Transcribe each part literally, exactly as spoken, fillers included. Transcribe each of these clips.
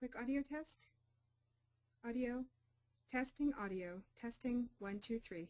Quick audio test. Audio. Testing audio. Testing one, two, three.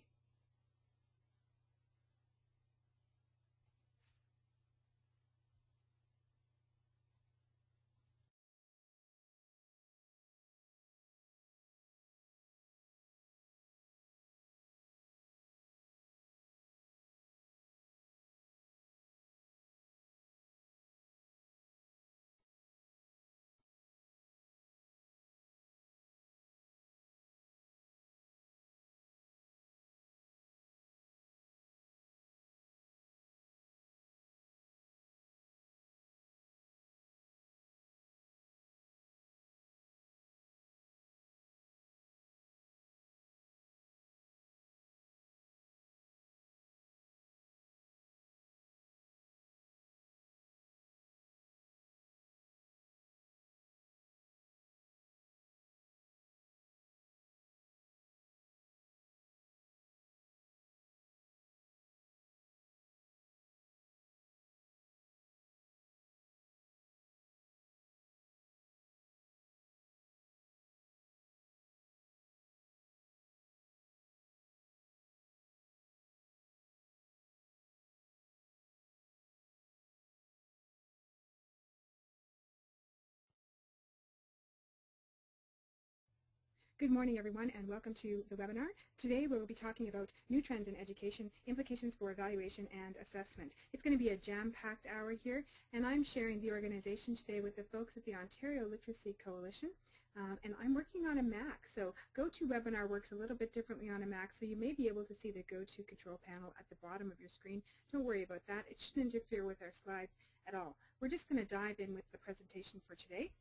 Good morning, everyone, and welcome to the webinar. Today we will be talking about new trends in education, implications for evaluation and assessment. It's going to be a jam-packed hour here, and I'm sharing the organization today with the folks at the Ontario Literacy Coalition, um, and I'm working on a Mac. So GoToWebinar works a little bit differently on a Mac, so you may be able to see the GoTo control panel at the bottom of your screen. Don't worry about that. It shouldn't interfere with our slides at all. We're just going to dive in with the presentation for today.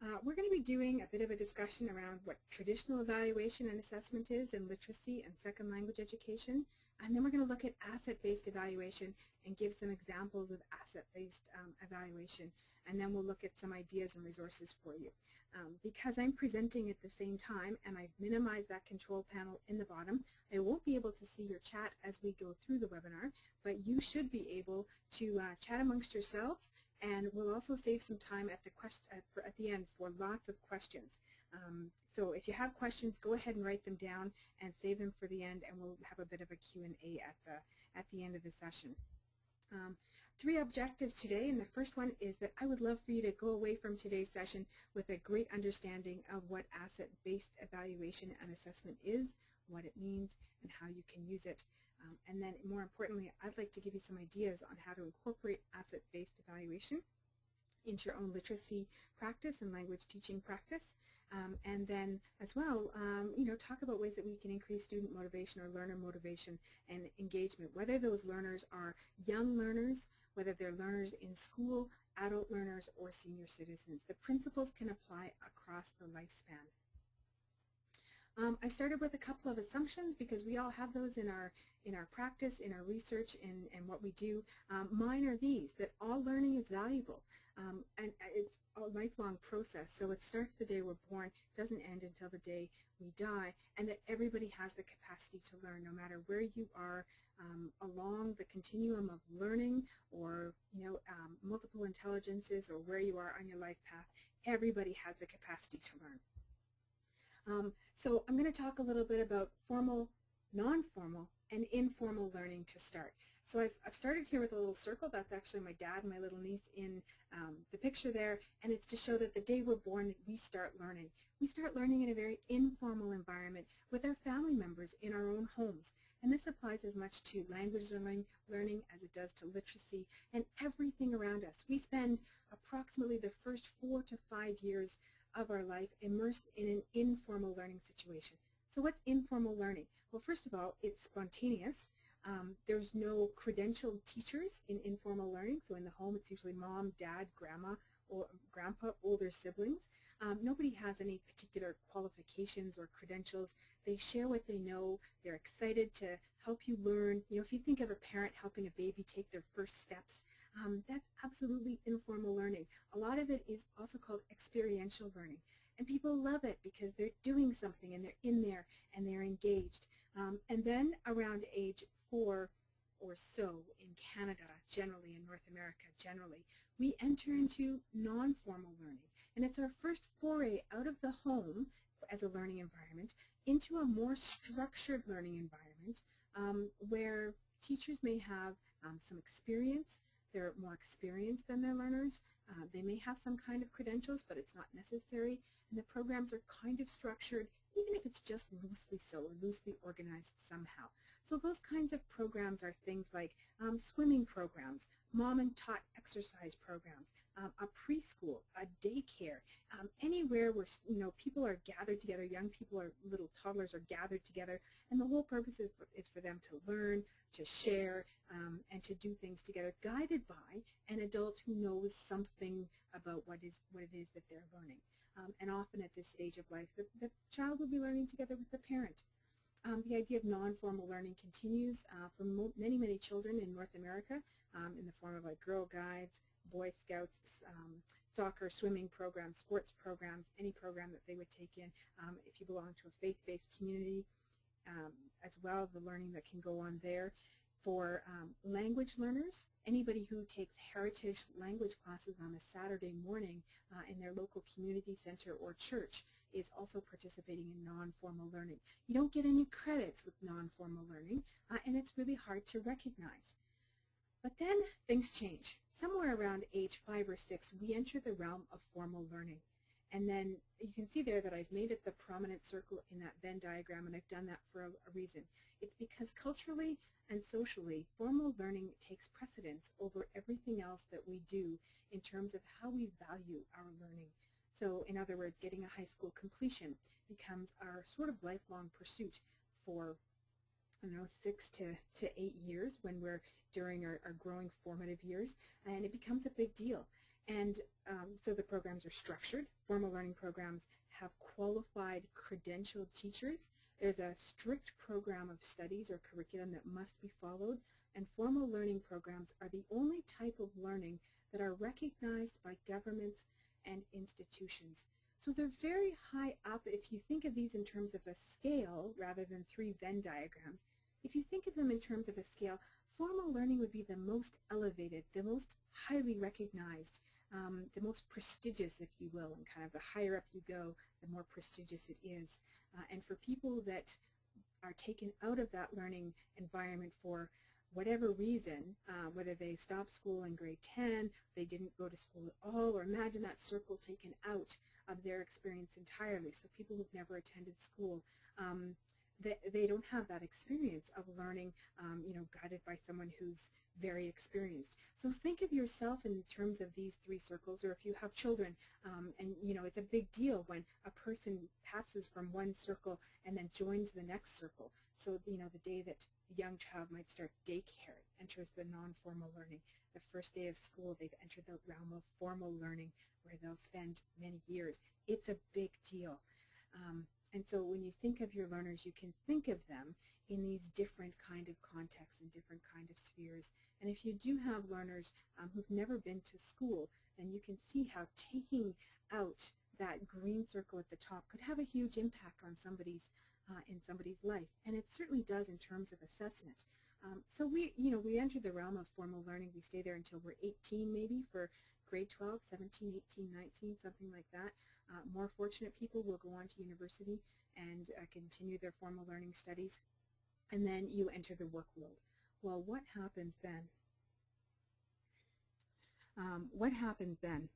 Uh, we're going to be doing a bit of a discussion around what traditional evaluation and assessment is in literacy and second language education, and then we're going to look at asset-based evaluation and give some examples of asset-based um, evaluation, and then we'll look at some ideas and resources for you. Um, because I'm presenting at the same time and I've minimized that control panel in the bottom, I won't be able to see your chat as we go through the webinar, but you should be able to uh, chat amongst yourselves. And we'll also save some time at the, quest at, for, at the end for lots of questions. Um, so if you have questions, go ahead and write them down and save them for the end, and we'll have a bit of a Q and A at the, at the end of the session. Um, three objectives today, and the first one is that I would love for you to go away from today's session with a great understanding of what asset-based evaluation and assessment is, what it means, and how you can use it. Um, and then, more importantly, I'd like to give you some ideas on how to incorporate asset-based evaluation into your own literacy practice and language teaching practice. Um, and then, as well, um, you know, talk about ways that we can increase student motivation or learner motivation and engagement, whether those learners are young learners, whether they're learners in school, adult learners, or senior citizens. The principles can apply across the lifespan. Um, I started with a couple of assumptions because we all have those in our in our practice, in our research, in, in what we do. Um, mine are these, that all learning is valuable, um, and it's a lifelong process. So it starts the day we're born, doesn't end until the day we die, and that everybody has the capacity to learn, no matter where you are um, along the continuum of learning, or you know, um, multiple intelligences, or where you are on your life path. Everybody has the capacity to learn. Um, so I'm going to talk a little bit about formal, non-formal, and informal learning to start. So I've, I've started here with a little circle. That's actually my dad and my little niece in um, the picture there, and it's to show that the day we're born, we start learning. We start learning in a very informal environment with our family members in our own homes, and this applies as much to language learning, learning as it does to literacy and everything around us. We spend approximately the first four to five years of our life immersed in an informal learning situation. So what's informal learning? Well, first of all, it's spontaneous. Um, there's no credentialed teachers in informal learning, so in the home it's usually mom, dad, grandma, or grandpa, older siblings. Um, nobody has any particular qualifications or credentials. They share what they know. They're excited to help you learn. You know, if you think of a parent helping a baby take their first steps, Um, that's absolutely informal learning. A lot of it is also called experiential learning. And people love it because they're doing something and they're in there and they're engaged. Um, and then around age four or so in Canada generally, in North America generally, we enter into non-formal learning. And it's our first foray out of the home as a learning environment into a more structured learning environment um, where teachers may have um, some experience. They're more experienced than their learners. Uh, they may have some kind of credentials, but it's not necessary. And the programs are kind of structured, even if it's just loosely so or loosely organized somehow. So those kinds of programs are things like um, swimming programs, mom and tot exercise programs, um, a preschool, a daycare, um, anywhere where you know people are gathered together, young people or little toddlers are gathered together, and the whole purpose is for, is for them to learn, to share, um, and to do things together, guided by an adult who knows something about what is what it is that they're learning. Um, and often at this stage of life, the, the child will be learning together with the parent. Um, the idea of non-formal learning continues uh, for many, many children in North America um, in the form of like Girl Guides, Boy Scouts, um, soccer, swimming programs, sports programs, any program that they would take in. Um, if you belong to a faith-based community um, as well, the learning that can go on there. For um, language learners, anybody who takes heritage language classes on a Saturday morning uh, in their local community center or church is also participating in non-formal learning. You don't get any credits with non-formal learning, uh, and it's really hard to recognize. But then things change. Somewhere around age five or six, we enter the realm of formal learning. And then you can see there that I've made it the prominent circle in that Venn diagram, and I've done that for a, a reason. It's because culturally and socially, formal learning takes precedence over everything else that we do in terms of how we value our learning. So in other words, getting a high school completion becomes our sort of lifelong pursuit for, I don't know, six to, to eight years when we're during our, our growing formative years, and it becomes a big deal. And um, so the programs are structured. Formal learning programs have qualified, credentialed teachers. There's a strict program of studies or curriculum that must be followed. And formal learning programs are the only type of learning that are recognized by governments and institutions. So they're very high up. If you think of these in terms of a scale rather than three Venn diagrams, if you think of them in terms of a scale, formal learning would be the most elevated, the most highly recognized, um, the most prestigious, if you will, and kind of the higher up you go, the more prestigious it is. Uh, and for people that are taken out of that learning environment for whatever reason, uh, whether they stopped school in grade ten, they didn't go to school at all, or imagine that circle taken out of their experience entirely. So people who've never attended school, um, they don't have that experience of learning, um, you know, guided by someone who's very experienced. So think of yourself in terms of these three circles, or if you have children, um, and, you know, it's a big deal when a person passes from one circle and then joins the next circle. So, you know, the day that a young child might start daycare, enters the non-formal learning. The first day of school, they've entered the realm of formal learning, where they'll spend many years. It's a big deal. Um, And so when you think of your learners, you can think of them in these different kind of contexts and different kind of spheres. And if you do have learners um, who've never been to school, then you can see how taking out that green circle at the top could have a huge impact on somebody's uh, in somebody's life. And it certainly does in terms of assessment. Um, so we, you know, we enter the realm of formal learning. We stay there until we're eighteen, maybe, for grade twelve, seventeen, eighteen, nineteen, something like that. Uh, more fortunate people will go on to university and uh, continue their formal learning studies. And then you enter the work world. Well, what happens then? Um, what happens then?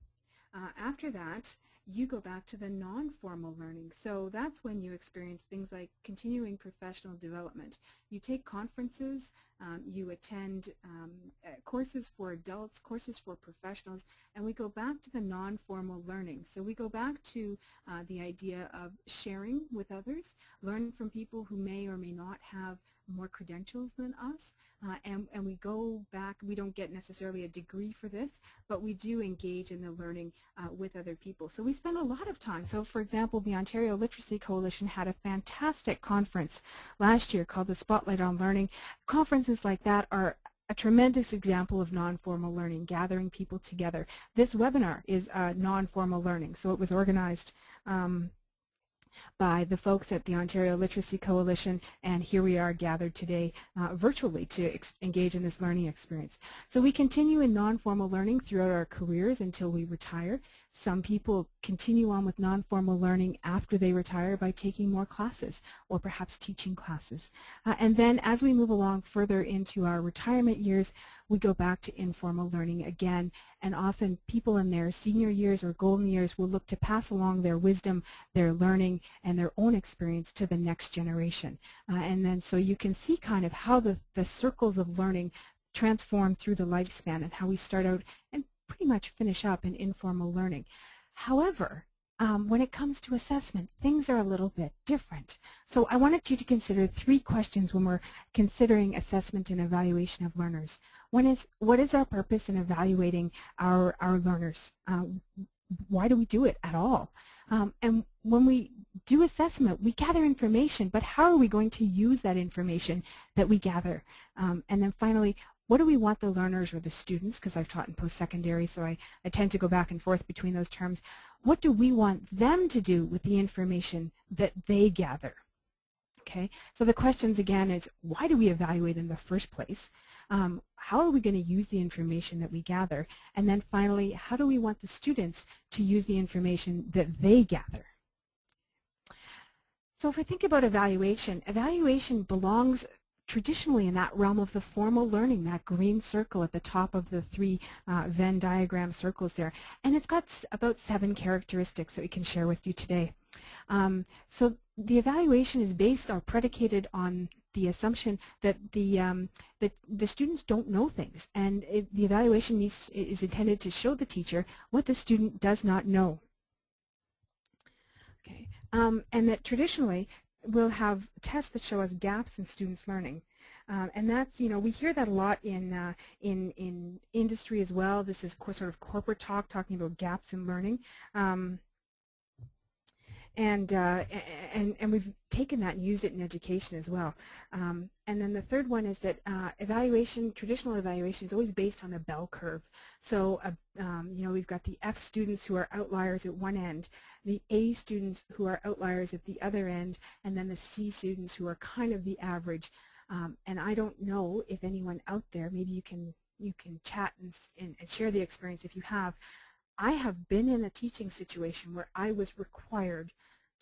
Uh, after that, you go back to the non-formal learning. So that's when you experience things like continuing professional development. You take conferences, um, you attend um, uh, courses for adults, courses for professionals, and we go back to the non-formal learning. So we go back to uh, the idea of sharing with others, learning from people who may or may not have more credentials than us, uh, and, and we go back. We don't get necessarily a degree for this, but we do engage in the learning uh, with other people. So we We spend a lot of time. So, for example, the Ontario Literacy Coalition had a fantastic conference last year called the Spotlight on Learning. Conferences like that are a tremendous example of non-formal learning, gathering people together. This webinar is uh, non-formal learning, so it was organized um, by the folks at the Ontario Literacy Coalition, and here we are gathered today uh, virtually to engage in this learning experience. So we continue in non-formal learning throughout our careers until we retire. Some people continue on with non-formal learning after they retire by taking more classes or perhaps teaching classes. Uh, and then as we move along further into our retirement years, we go back to informal learning again, and often people in their senior years or golden years will look to pass along their wisdom, their learning, and their own experience to the next generation. Uh, and then so you can see kind of how the, the circles of learning transform through the lifespan and how we start out and pretty much finish up in informal learning. However, um, when it comes to assessment, things are a little bit different. So I wanted you to consider three questions when we're considering assessment and evaluation of learners. One is, what is our purpose in evaluating our, our learners? Uh, why do we do it at all? Um, and when we do assessment, we gather information, but how are we going to use that information that we gather? Um, and then finally, what do we want the learners or the students, because I've taught in post-secondary, so I, I tend to go back and forth between those terms, what do we want them to do with the information that they gather? Okay, so the questions again is, why do we evaluate in the first place? Um, how are we going to use the information that we gather? And then finally, how do we want the students to use the information that they gather? So if we think about evaluation, evaluation belongs traditionally in that realm of the formal learning, that green circle at the top of the three uh, Venn diagram circles there. And it's got about seven characteristics that we can share with you today. Um, so the evaluation is based or predicated on the assumption that the, um, that the students don't know things, and it, the evaluation needs, is intended to show the teacher what the student does not know. Okay. Um, and that traditionally, we'll have tests that show us gaps in students' learning. Um, and that's, you know, we hear that a lot in, uh, in, in industry as well. This is sort of corporate talk, talking about gaps in learning. Um, and, uh, and, and we've taken that and used it in education as well. Um, and then the third one is that uh, evaluation, traditional evaluation is always based on a bell curve. So, uh, um, you know, we've got the F students who are outliers at one end, the A students who are outliers at the other end, and then the C students who are kind of the average. Um, and I don't know if anyone out there, maybe you can, you can chat and, and, and share the experience if you have. I have been in a teaching situation where I was required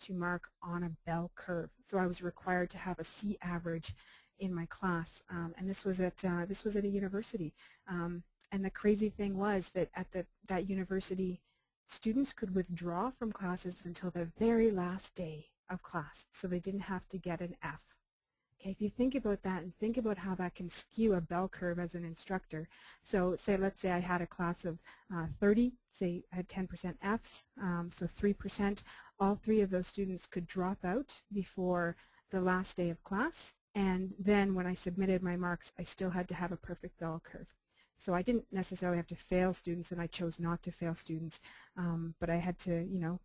to mark on a bell curve. So I was required to have a C average in my class, um, and this was at uh, this was at a university. Um, and the crazy thing was that at the that university, students could withdraw from classes until the very last day of class, so they didn't have to get an F. Okay, if you think about that and think about how that can skew a bell curve as an instructor. So say, let's say I had a class of uh, thirty, say I had ten percent Fs, um, so three percent. All three of those students could drop out before the last day of class, and then when I submitted my marks, I still had to have a perfect bell curve. So I didn't necessarily have to fail students, and I chose not to fail students, um, but I had to, you know,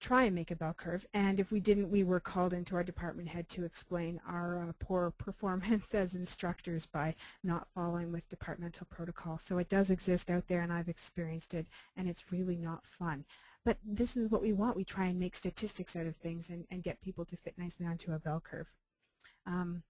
try and make a bell curve, and if we didn't, we were called into our department head to explain our uh, poor performance as instructors by not following with departmental protocol. So it does exist out there, and I've experienced it, and it's really not fun. But this is what we want. We try and make statistics out of things and, and get people to fit nicely onto a bell curve. Um,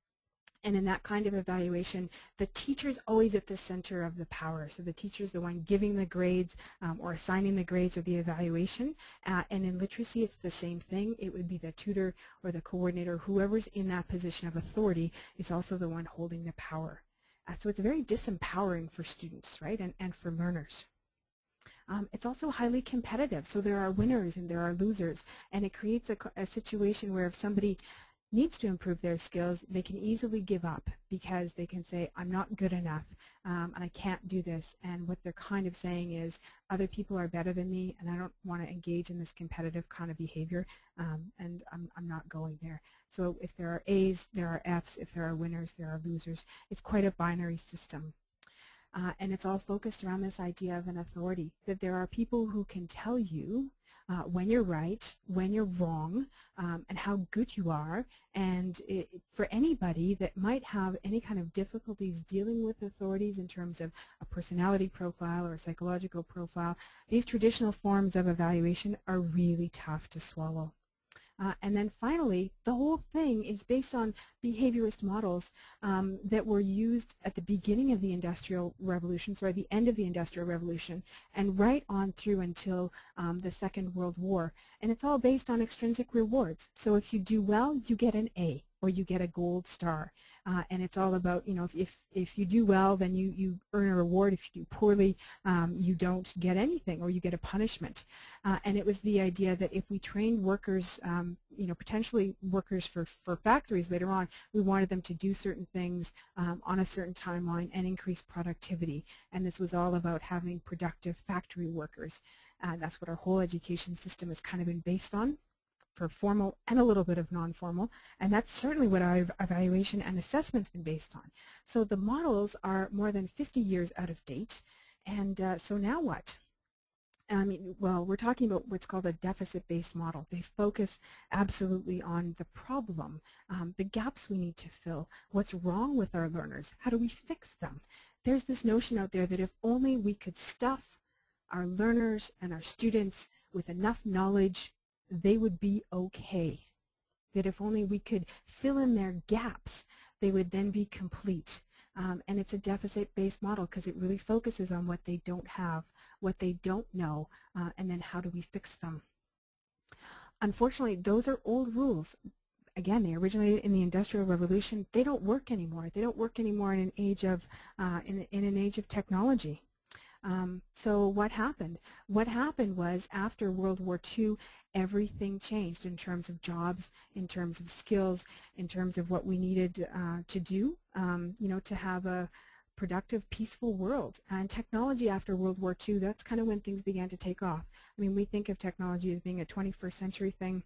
And in that kind of evaluation, the teacher's always at the center of the power. So the teacher's the one giving the grades um, or assigning the grades or the evaluation. Uh, and in literacy, it's the same thing. It would be the tutor or the coordinator. Whoever's in that position of authority is also the one holding the power. Uh, so it's very disempowering for students, right, and, and for learners. Um, it's also highly competitive. So there are winners and there are losers. And it creates a, a situation where if somebody needs to improve their skills, they can easily give up because they can say, I'm not good enough, um, and I can't do this. And what they're kind of saying is, other people are better than me, and I don't want to engage in this competitive kind of behavior, um, and I'm, I'm not going there. So if there are A's, there are F's. If there are winners, there are losers. It's quite a binary system. Uh, and it's all focused around this idea of an authority, that there are people who can tell you uh, when you're right, when you're wrong, um, and how good you are. And it, for anybody that might have any kind of difficulties dealing with authorities in terms of a personality profile or a psychological profile, these traditional forms of evaluation are really tough to swallow. Uh, and then finally, the whole thing is based on behaviorist models um, that were used at the beginning of the Industrial Revolution, sorry, the end of the Industrial Revolution, and right on through until um, the Second World War. And it's all based on extrinsic rewards. So if you do well, you get an A, or you get a gold star. Uh, and it's all about, you know, if, if, if you do well, then you, you earn a reward. If you do poorly, um, you don't get anything, or you get a punishment. Uh, and it was the idea that if we trained workers, um, you know, potentially workers for, for factories later on, we wanted them to do certain things um, on a certain timeline and increase productivity. And this was all about having productive factory workers. Uh, that's what our whole education system has kind of been based on, for formal and a little bit of non-formal, and that's certainly what our evaluation and assessment's been based on. So the models are more than fifty years out of date, and uh, so now what? I mean, well, we're talking about what's called a deficit-based model. They focus absolutely on the problem, um, the gaps we need to fill, what's wrong with our learners, how do we fix them? There's this notion out there that if only we could stuff our learners and our students with enough knowledge, they would be okay. That if only we could fill in their gaps, they would then be complete. Um, and it's a deficit-based model because it really focuses on what they don't have, what they don't know, uh, and then how do we fix them. Unfortunately, those are old rules. Again, they originated in the Industrial Revolution. They don't work anymore. They don't work anymore in an age of uh, in, in an age of technology. Um, so what happened? What happened was after World War Two, everything changed in terms of jobs, in terms of skills, in terms of what we needed uh, to do, um, you know, to have a productive, peaceful world. And technology after World War Two, that's kind of when things began to take off. I mean, we think of technology as being a twenty-first century thing,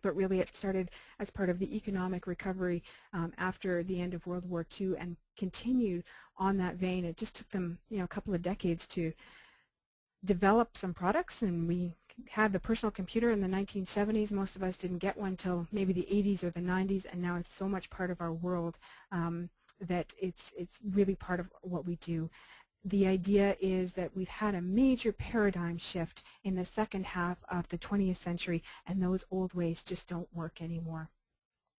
but really it started as part of the economic recovery um, after the end of World War Two and continued on that vein. It just took them, you know, a couple of decades to develop some products, and we had the personal computer in the nineteen seventies. Most of us didn't get one till maybe the eighties or the nineties, and now it's so much part of our world um, that it's, it's really part of what we do. The idea is that we've had a major paradigm shift in the second half of the twentieth century, and those old ways just don't work anymore.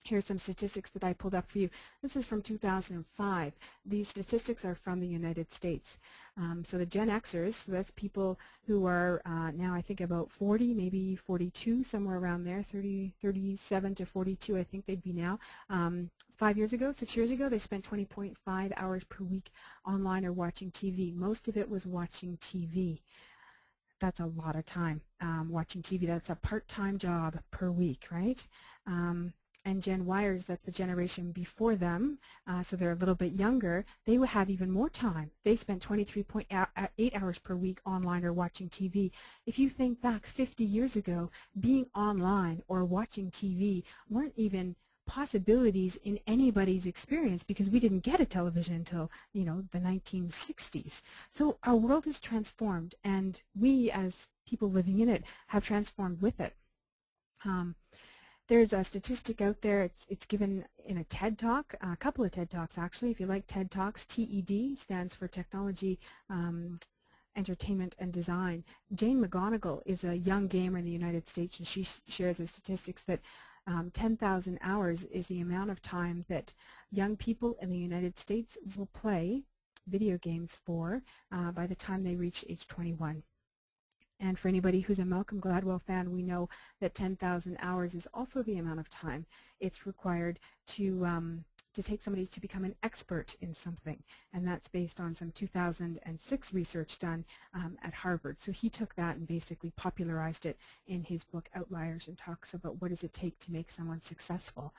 Here's some statistics that I pulled up for you. This is from two thousand five. These statistics are from the United States. Um, so the Gen Xers, so that's people who are uh, now I think about forty, maybe forty-two, somewhere around there, thirty, thirty-seven to forty-two I think they'd be now. Um, Five years ago, six years ago, they spent twenty point five hours per week online or watching T V. Most of it was watching T V. That's a lot of time um, watching T V. That's a part-time job per week, right? Um, and Gen Yers, that's the generation before them, uh, so they're a little bit younger. They had even more time. They spent twenty-three point eight hours per week online or watching T V. If you think back fifty years ago, being online or watching T V weren't even possibilities in anybody's experience because we didn't get a television until, you know, the nineteen sixties. So our world is transformed, and we as people living in it have transformed with it. Um, there's a statistic out there. It's, it's given in a TED Talk, a couple of TED Talks actually. If you like TED Talks, T E D stands for Technology, um, Entertainment and Design. Jane McGonigal is a young gamer in the United States, and she sh shares the statistics that Um, ten thousand hours is the amount of time that young people in the United States will play video games for uh, by the time they reach age twenty-one. And for anybody who's a Malcolm Gladwell fan, we know that ten thousand hours is also the amount of time it's required to um, to take somebody to become an expert in something, and that's based on some two thousand six research done um, at Harvard. So he took that and basically popularized it in his book Outliers, and talks about what does it take to make someone successful.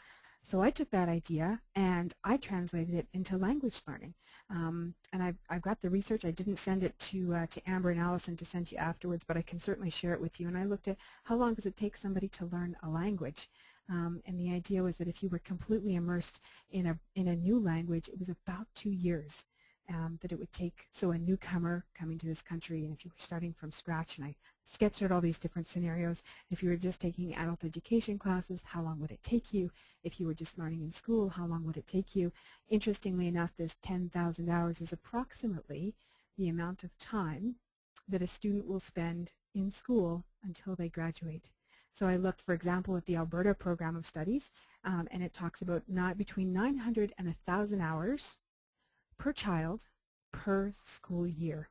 So I took that idea and I translated it into language learning. Um, and I've, I've got the research. I didn't send it to, uh, to Amber and Allison to send you afterwards, but I can certainly share it with you. And I looked at how long does it take somebody to learn a language. Um, and the idea was that if you were completely immersed in a, in a new language, it was about two years um, that it would take. So a newcomer coming to this country, and if you were starting from scratch, and I sketched out all these different scenarios, if you were just taking adult education classes, how long would it take you? If you were just learning in school, how long would it take you? Interestingly enough, this ten thousand hours is approximately the amount of time that a student will spend in school until they graduate. So I looked, for example, at the Alberta Program of Studies, um, and it talks about not between nine hundred and one thousand hours per child per school year.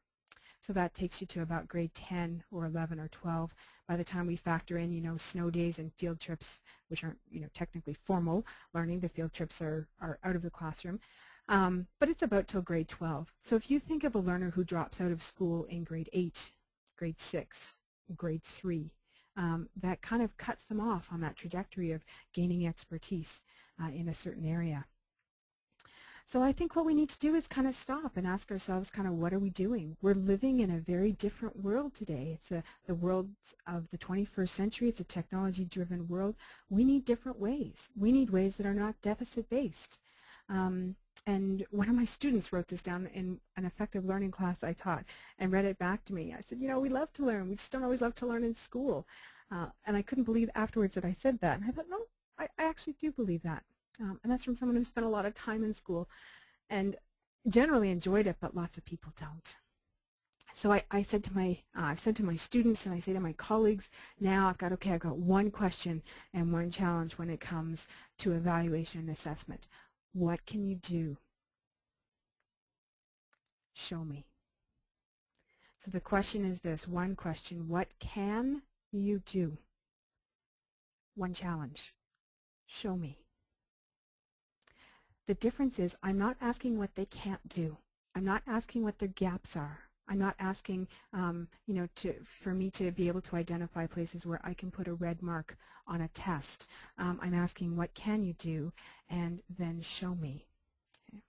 So that takes you to about grade ten or eleven or twelve. By the time we factor in, you know, snow days and field trips, which aren't, you know, technically formal learning, the field trips are, are out of the classroom. Um, but it's about till grade twelve. So if you think of a learner who drops out of school in grade eight, grade six, grade three, um, that kind of cuts them off on that trajectory of gaining expertise uh, in a certain area. So I think what we need to do is kind of stop and ask ourselves, kind of, what are we doing? We're living in a very different world today. It's a, the world of the twenty-first century. It's a technology-driven world. We need different ways. We need ways that are not deficit-based. Um, and one of my students wrote this down in an effective learning class I taught and read it back to me. I said, you know, we love to learn. We just don't always love to learn in school. Uh, and I couldn't believe afterwards that I said that. And I thought, no, I, I actually do believe that. Um, and that's from someone who spent a lot of time in school and generally enjoyed it, but lots of people don't. So I, I said to my, uh, I've said to my students, and I say to my colleagues now, I've got, okay, I've got one question and one challenge when it comes to evaluation and assessment. What can you do? Show me. So the question is this, one question, what can you do? One challenge, show me. The difference is I'm not asking what they can't do. I'm not asking what their gaps are. I'm not asking, um, you know, to, for me to be able to identify places where I can put a red mark on a test. Um, I'm asking, what can you do, and then show me. Okay.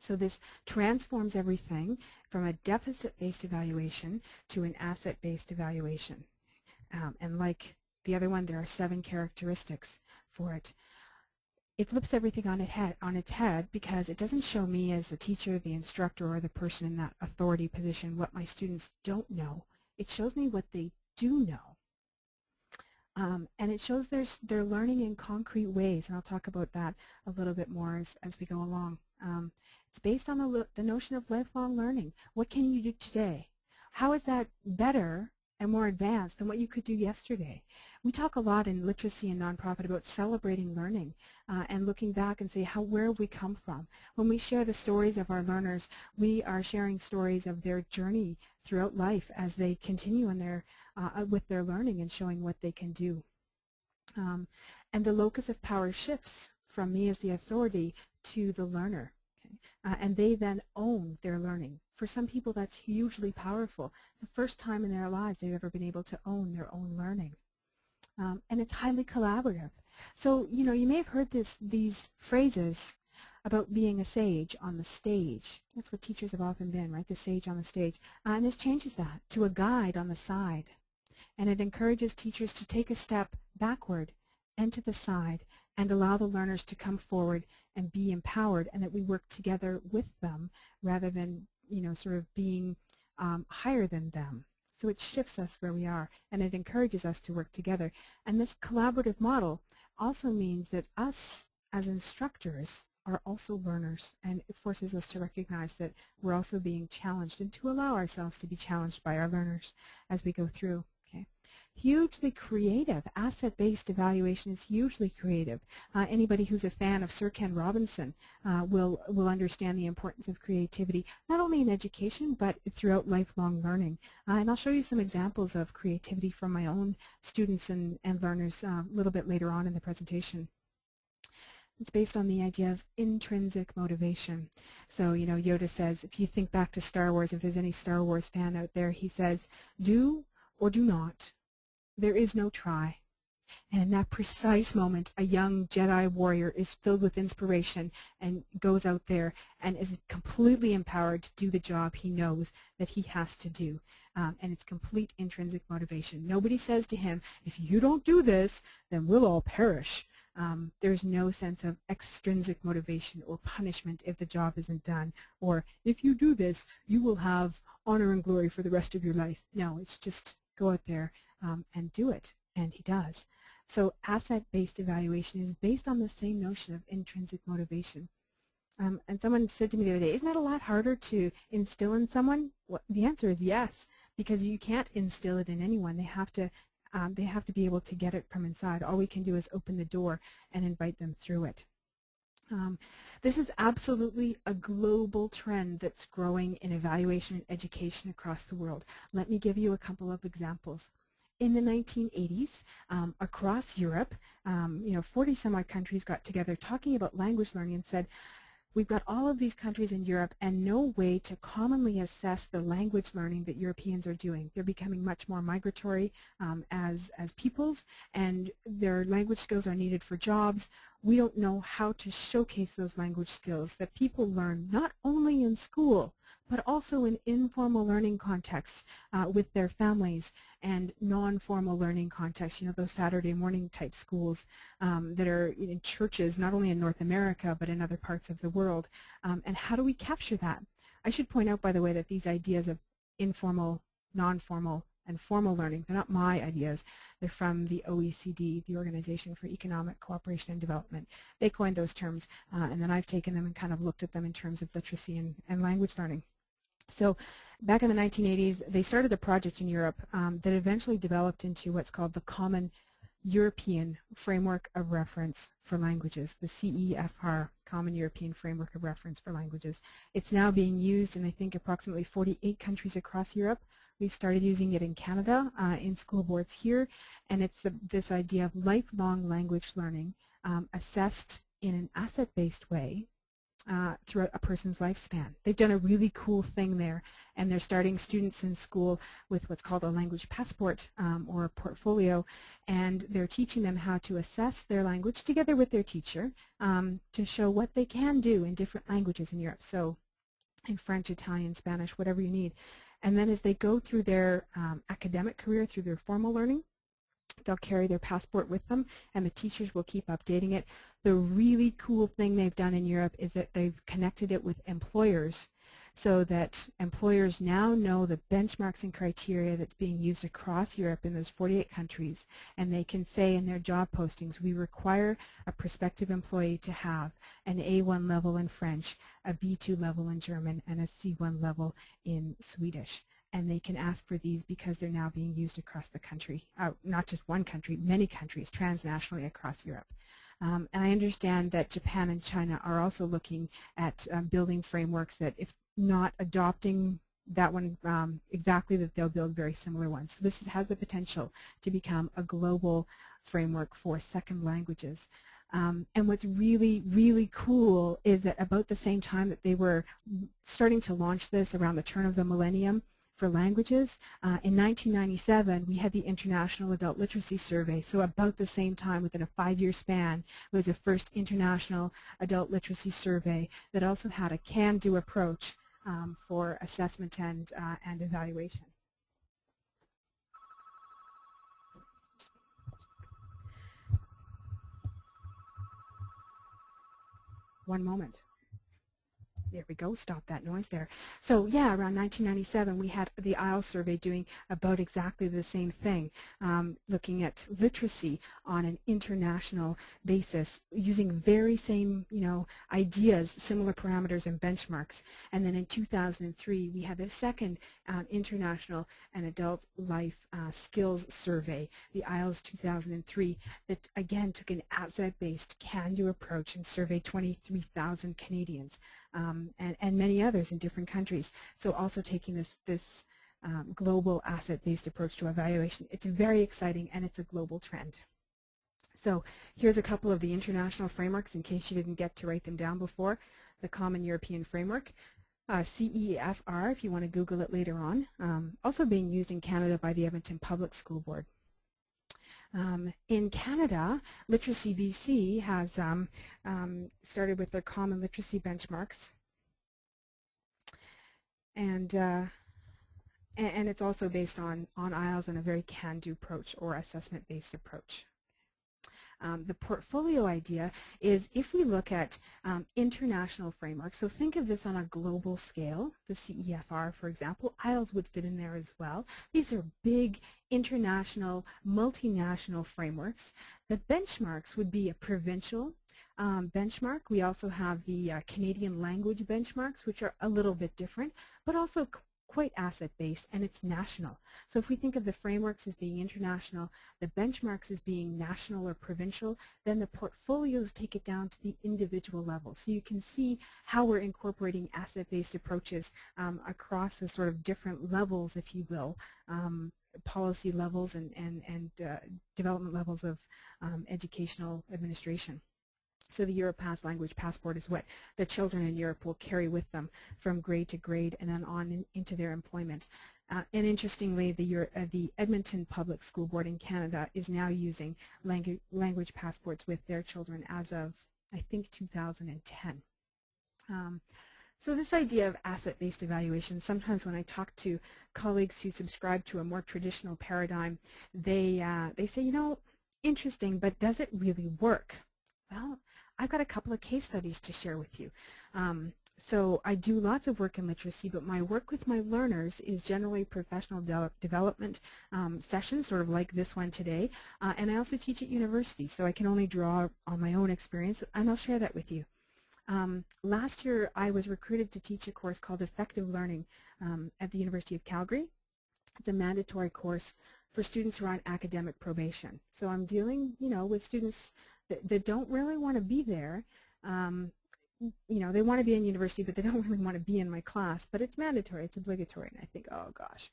So this transforms everything from a deficit-based evaluation to an asset-based evaluation. Um, and like the other one, there are seven characteristics for it. It flips everything on its head because it doesn't show me as the teacher, the instructor, or the person in that authority position what my students don't know. It shows me what they do know. Um, and it shows their, their learning in concrete ways, and I'll talk about that a little bit more as, as we go along. Um, it's based on the, the notion of lifelong learning. What can you do today? How is that better and more advanced than what you could do yesterday? We talk a lot in literacy and nonprofit about celebrating learning uh, and looking back and say, how, where have we come from? When we share the stories of our learners, we are sharing stories of their journey throughout life as they continue in their, uh, with their learning and showing what they can do. Um, and the locus of power shifts from me as the authority to the learner. Uh, and they then own their learning. For some people, that's hugely powerful. The first time in their lives they've ever been able to own their own learning. Um, and it's highly collaborative. So, you know, you may have heard this, these phrases about being a sage on the stage. That's what teachers have often been, right? The sage on the stage. Uh, and this changes that to a guide on the side. And it encourages teachers to take a step backward and to the side and allow the learners to come forward and be empowered, and that we work together with them rather than, you know, sort of being um, higher than them. So it shifts us where we are, and it encourages us to work together. And this collaborative model also means that us as instructors are also learners, and it forces us to recognize that we're also being challenged and to allow ourselves to be challenged by our learners as we go through. Okay. Hugely creative. Asset-based evaluation is hugely creative. Uh, anybody who's a fan of Sir Ken Robinson uh, will, will understand the importance of creativity, not only in education, but throughout lifelong learning. Uh, and I'll show you some examples of creativity from my own students and, and learners uh, a little bit later on in the presentation. It's based on the idea of intrinsic motivation. So, you know, Yoda says, if you think back to Star Wars, if there's any Star Wars fan out there, he says, do or do not. There is no try. And in that precise moment, a young Jedi warrior is filled with inspiration and goes out there and is completely empowered to do the job he knows that he has to do. Um, and it's complete intrinsic motivation. Nobody says to him, if you don't do this, then we'll all perish. Um, there's no sense of extrinsic motivation or punishment if the job isn't done, or if you do this, you will have honor and glory for the rest of your life. No, it's just go out there um, and do it, and he does. So asset-based evaluation is based on the same notion of intrinsic motivation. Um, and someone said to me the other day, isn't that a lot harder to instill in someone? Well, the answer is yes, because you can't instill it in anyone. They have to Um, they have to be able to get it from inside. All we can do is open the door and invite them through it. Um, this is absolutely a global trend that's growing in evaluation and education across the world. Let me give you a couple of examples. In the nineteen eighties, um, across Europe, um, you know, forty some odd countries got together talking about language learning and said, we've got all of these countries in Europe and no way to commonly assess the language learning that Europeans are doing. They're becoming much more migratory um, as, as peoples, and their language skills are needed for jobs. We don't know how to showcase those language skills that people learn not only in school, but also in informal learning contexts uh, with their families and non-formal learning contexts, you know, those Saturday morning type schools um, that are in churches, not only in North America, but in other parts of the world. Um, and how do we capture that? I should point out, by the way, that these ideas of informal, non-formal, and formal learning, they're not my ideas. They're from the O E C D, the Organization for Economic Cooperation and Development. They coined those terms, uh, and then I've taken them and kind of looked at them in terms of literacy and, and language learning. So back in the nineteen eighties, they started a project in Europe um, that eventually developed into what's called the Common European Framework of Reference for Languages, the C E F R, Common European Framework of Reference for Languages. It's now being used in, I think, approximately forty-eight countries across Europe. We've started using it in Canada, uh, in school boards here, and it's the, this idea of lifelong language learning um, assessed in an asset-based way Uh, throughout a person's lifespan. They've done a really cool thing there, and they're starting students in school with what's called a language passport um, or a portfolio, and they're teaching them how to assess their language together with their teacher um, to show what they can do in different languages in Europe, so in French, Italian, Spanish, whatever you need. And then as they go through their um, academic career, through their formal learning, they'll carry their passport with them, and the teachers will keep updating it. The really cool thing they've done in Europe is that they've connected it with employers so that employers now know the benchmarks and criteria that's being used across Europe in those forty-eight countries, and they can say in their job postings, we require a prospective employee to have an A one level in French, a B two level in German, and a C one level in Swedish. And they can ask for these because they're now being used across the country, uh, not just one country, many countries, transnationally across Europe. Um, and I understand that Japan and China are also looking at um, building frameworks that, if not adopting that one um, exactly, that they'll build very similar ones. So this has the potential to become a global framework for second languages. Um, and what's really, really cool is that about the same time that they were starting to launch this around the turn of the millennium, for languages. Uh, in nineteen ninety-seven, we had the International Adult Literacy Survey, so about the same time, within a five-year span, was the first International Adult Literacy Survey that also had a can-do approach um, for assessment and, uh, and evaluation. One moment. There we go, stop that noise there. So yeah, around nineteen ninety-seven, we had the I E L T S survey doing about exactly the same thing, um, looking at literacy on an international basis, using very same, you know, ideas, similar parameters and benchmarks. And then in two thousand three, we had the second um, International and Adult Life uh, Skills Survey, the I E L T S two thousand three, that again took an asset-based can-do approach and surveyed twenty-three thousand Canadians. Um, And, and many others in different countries. So also taking this, this um, global asset-based approach to evaluation. It's very exciting, and it's a global trend. So here's a couple of the international frameworks in case you didn't get to write them down before. The Common European Framework, uh, C E F R if you want to Google it later on, um, also being used in Canada by the Edmonton Public School Board. Um, in Canada, LiteracyBC has um, um, started with their Common Literacy Benchmarks. And, uh, and it's also based on, on I E L T S and a very can-do approach or assessment-based approach. Um, the portfolio idea is if we look at um, international frameworks, so think of this on a global scale, the C E F R, for example, I E L T S would fit in there as well. These are big international, multinational frameworks. The benchmarks would be a provincial um, benchmark. We also have the uh, Canadian language benchmarks, which are a little bit different, but also quite asset-based, and it's national. So if we think of the frameworks as being international, the benchmarks as being national or provincial, then the portfolios take it down to the individual level. So you can see how we're incorporating asset-based approaches um, across the sort of different levels, if you will, um, policy levels and, and, and uh, development levels of um, educational administration. So the Europass Language Passport is what the children in Europe will carry with them from grade to grade and then on in, into their employment. Uh, and interestingly, the, Euro, uh, the Edmonton Public School Board in Canada is now using langu language passports with their children as of, I think, two thousand ten. Um, So this idea of asset-based evaluation, sometimes when I talk to colleagues who subscribe to a more traditional paradigm, they, uh, they say, you know, interesting, but does it really work? Well, I've got a couple of case studies to share with you. Um, so I do lots of work in literacy, but my work with my learners is generally professional de development um, sessions, sort of like this one today. Uh, and I also teach at university, so I can only draw on my own experience, and I'll share that with you. Um, last year, I was recruited to teach a course called Effective Learning um, at the University of Calgary. It's a mandatory course for students who are on academic probation. So I'm dealing, you know, with students that, that don't really want to be there. Um, you know, they want to be in university, but they don't really want to be in my class. But it's mandatory. It's obligatory. And I think, oh, gosh,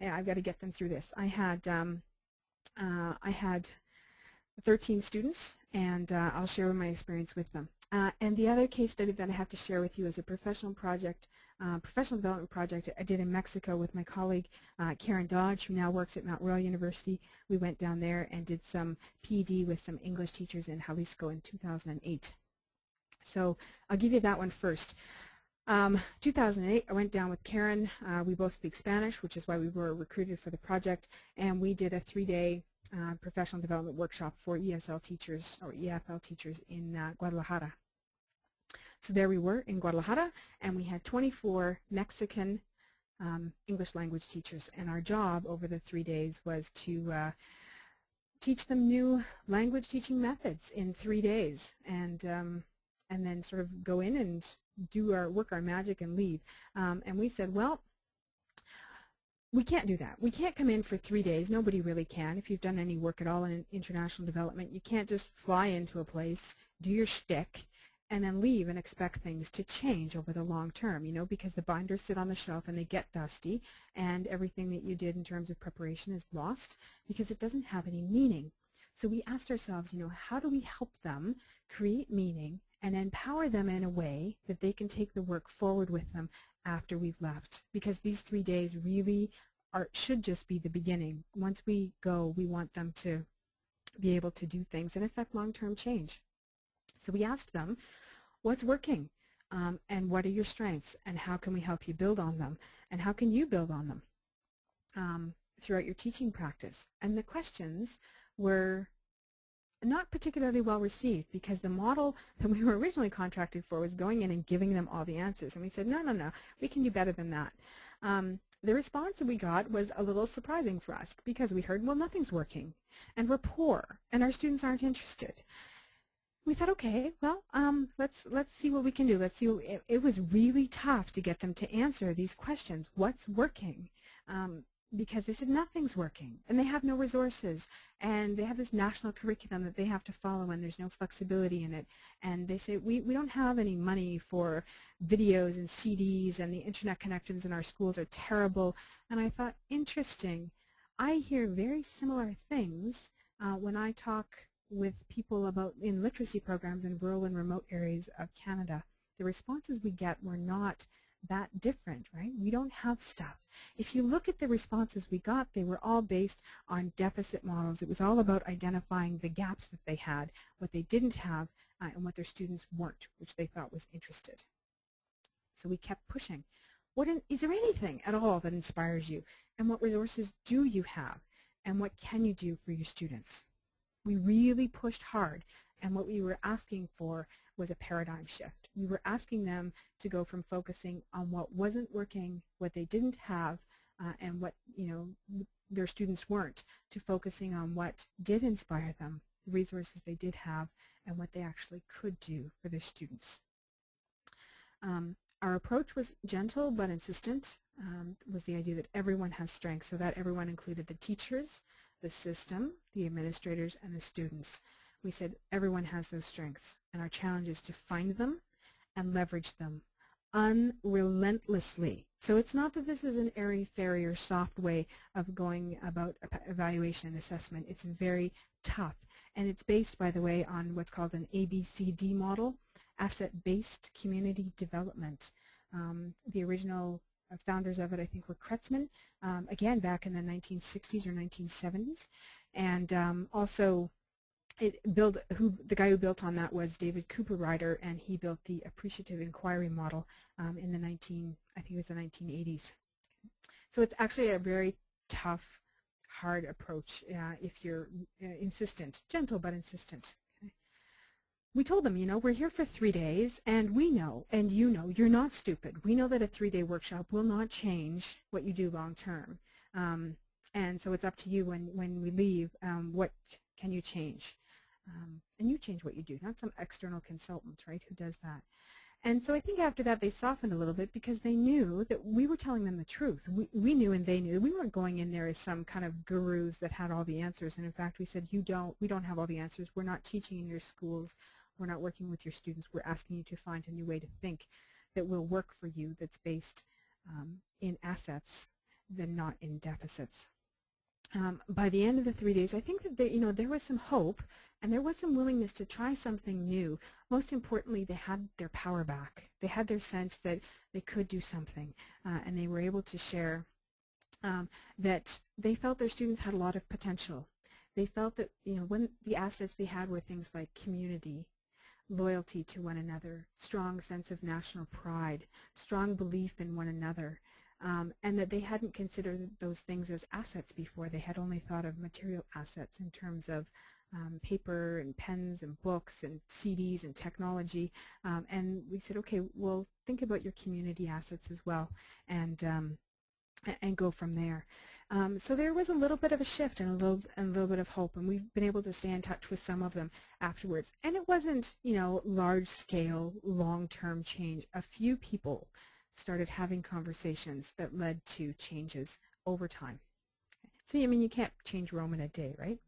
yeah, I've got to get them through this. I had, um, uh, I had thirteen students, and uh, I'll share my experience with them. Uh, and the other case study that I have to share with you is a professional project, uh, professional development project I did in Mexico with my colleague uh, Karen Dodge, who now works at Mount Royal University. We went down there and did some P E D with some English teachers in Jalisco in two thousand eight. So I'll give you that one first. Um, two thousand eight, I went down with Karen. Uh, we both speak Spanish, which is why we were recruited for the project, and we did a three-day Uh, professional development workshop for E S L teachers or E F L teachers in uh, Guadalajara. So there we were in Guadalajara, and we had twenty-four Mexican um, English language teachers, and our job over the three days was to uh, teach them new language teaching methods in three days and um, and then sort of go in and do our work, our magic, and leave. Um, and we said, well, we can't do that. We can't come in for three days. Nobody really can. If you've done any work at all in international development, you can't just fly into a place, do your shtick, and then leave and expect things to change over the long term, you know, because the binders sit on the shelf and they get dusty, and everything that you did in terms of preparation is lost because it doesn't have any meaning. So we asked ourselves, you know, how do we help them create meaning and empower them in a way that they can take the work forward with them after we've left? Because these three days really are, should just be the beginning. Once we go, we want them to be able to do things and affect long-term change. So we asked them, what's working? Um, and what are your strengths? And how can we help you build on them? And how can you build on them um, throughout your teaching practice? And the questions were not particularly well received, because the model that we were originally contracted for was going in and giving them all the answers. And we said, no, no, no, we can do better than that. Um, the response that we got was a little surprising for us, because we heard, well, nothing's working, and we're poor, and our students aren't interested. We thought, okay, well, um, let's, let's see what we can do. Let's see what, it, it was really tough to get them to answer these questions. What's working? Um, because they said nothing's working, and they have no resources, and they have this national curriculum that they have to follow, and there's no flexibility in it. And they say, we, we don't have any money for videos and C Ds, and the internet connections in our schools are terrible. And I thought, interesting. I hear very similar things uh, when I talk with people about in literacy programs in rural and remote areas of Canada. The responses we get were not that different, right? We don't have stuff. If you look at the responses we got, they were all based on deficit models. It was all about identifying the gaps that they had, what they didn't have, uh, and what their students weren't, which they thought was interested. So we kept pushing. What in, is there anything at all that inspires you? And what resources do you have? And what can you do for your students? We really pushed hard. And what we were asking for was a paradigm shift. We were asking them to go from focusing on what wasn't working, what they didn't have, uh, and what, you know, their students weren't, to focusing on what did inspire them, the resources they did have, and what they actually could do for their students. Um, Our approach was gentle but insistent, um, was the idea that everyone has strengths, so that everyone included the teachers, the system, the administrators, and the students. We said everyone has those strengths, and our challenge is to find them and leverage them unrelentlessly. So it's not that this is an airy-fairy or soft way of going about evaluation and assessment. It's very tough, and it's based, by the way, on what's called an A B C D model, asset-based community development. Um, the original founders of it, I think, were Kretzmann, um, again back in the nineteen sixties or nineteen seventies, and um, also it built, who, the guy who built on that was David Cooper Ryder, and he built the Appreciative Inquiry model um, in the nineteen, I think it was the nineteen eighties. So it's actually a very tough, hard approach uh, if you're uh, insistent, gentle but insistent. We told them, you know, we're here for three days, and we know, and you know, you're not stupid. We know that a three-day workshop will not change what you do long-term. Um, and so it's up to you when, when we leave, um, what can you change? Um, and you change what you do, not some external consultant, right, who does that. And so I think after that they softened a little bit because they knew that we were telling them the truth. We, we knew and they knew. We weren't going in there as some kind of gurus that had all the answers. And in fact, we said, you don't, we don't have all the answers. We're not teaching in your schools. We're not working with your students. We're asking you to find a new way to think that will work for you, that's based um, in assets than not in deficits. Um, by the end of the three days, I think that there, you know, there was some hope and there was some willingness to try something new. Most importantly, they had their power back. They had their sense that they could do something, uh, and they were able to share um, that they felt their students had a lot of potential. They felt that, you know, when the assets they had were things like community, loyalty to one another, strong sense of national pride, strong belief in one another, Um, and that they hadn't considered those things as assets before. They had only thought of material assets in terms of um, paper and pens and books and C Ds and technology. Um, and we said, okay, well, think about your community assets as well, and um, and go from there. Um, so there was a little bit of a shift and a little and a little bit of hope, and we've been able to stay in touch with some of them afterwards. And it wasn't, you know, large-scale, long-term change. A few people started having conversations that led to changes over time. So, I mean, you can't change Rome in a day, right?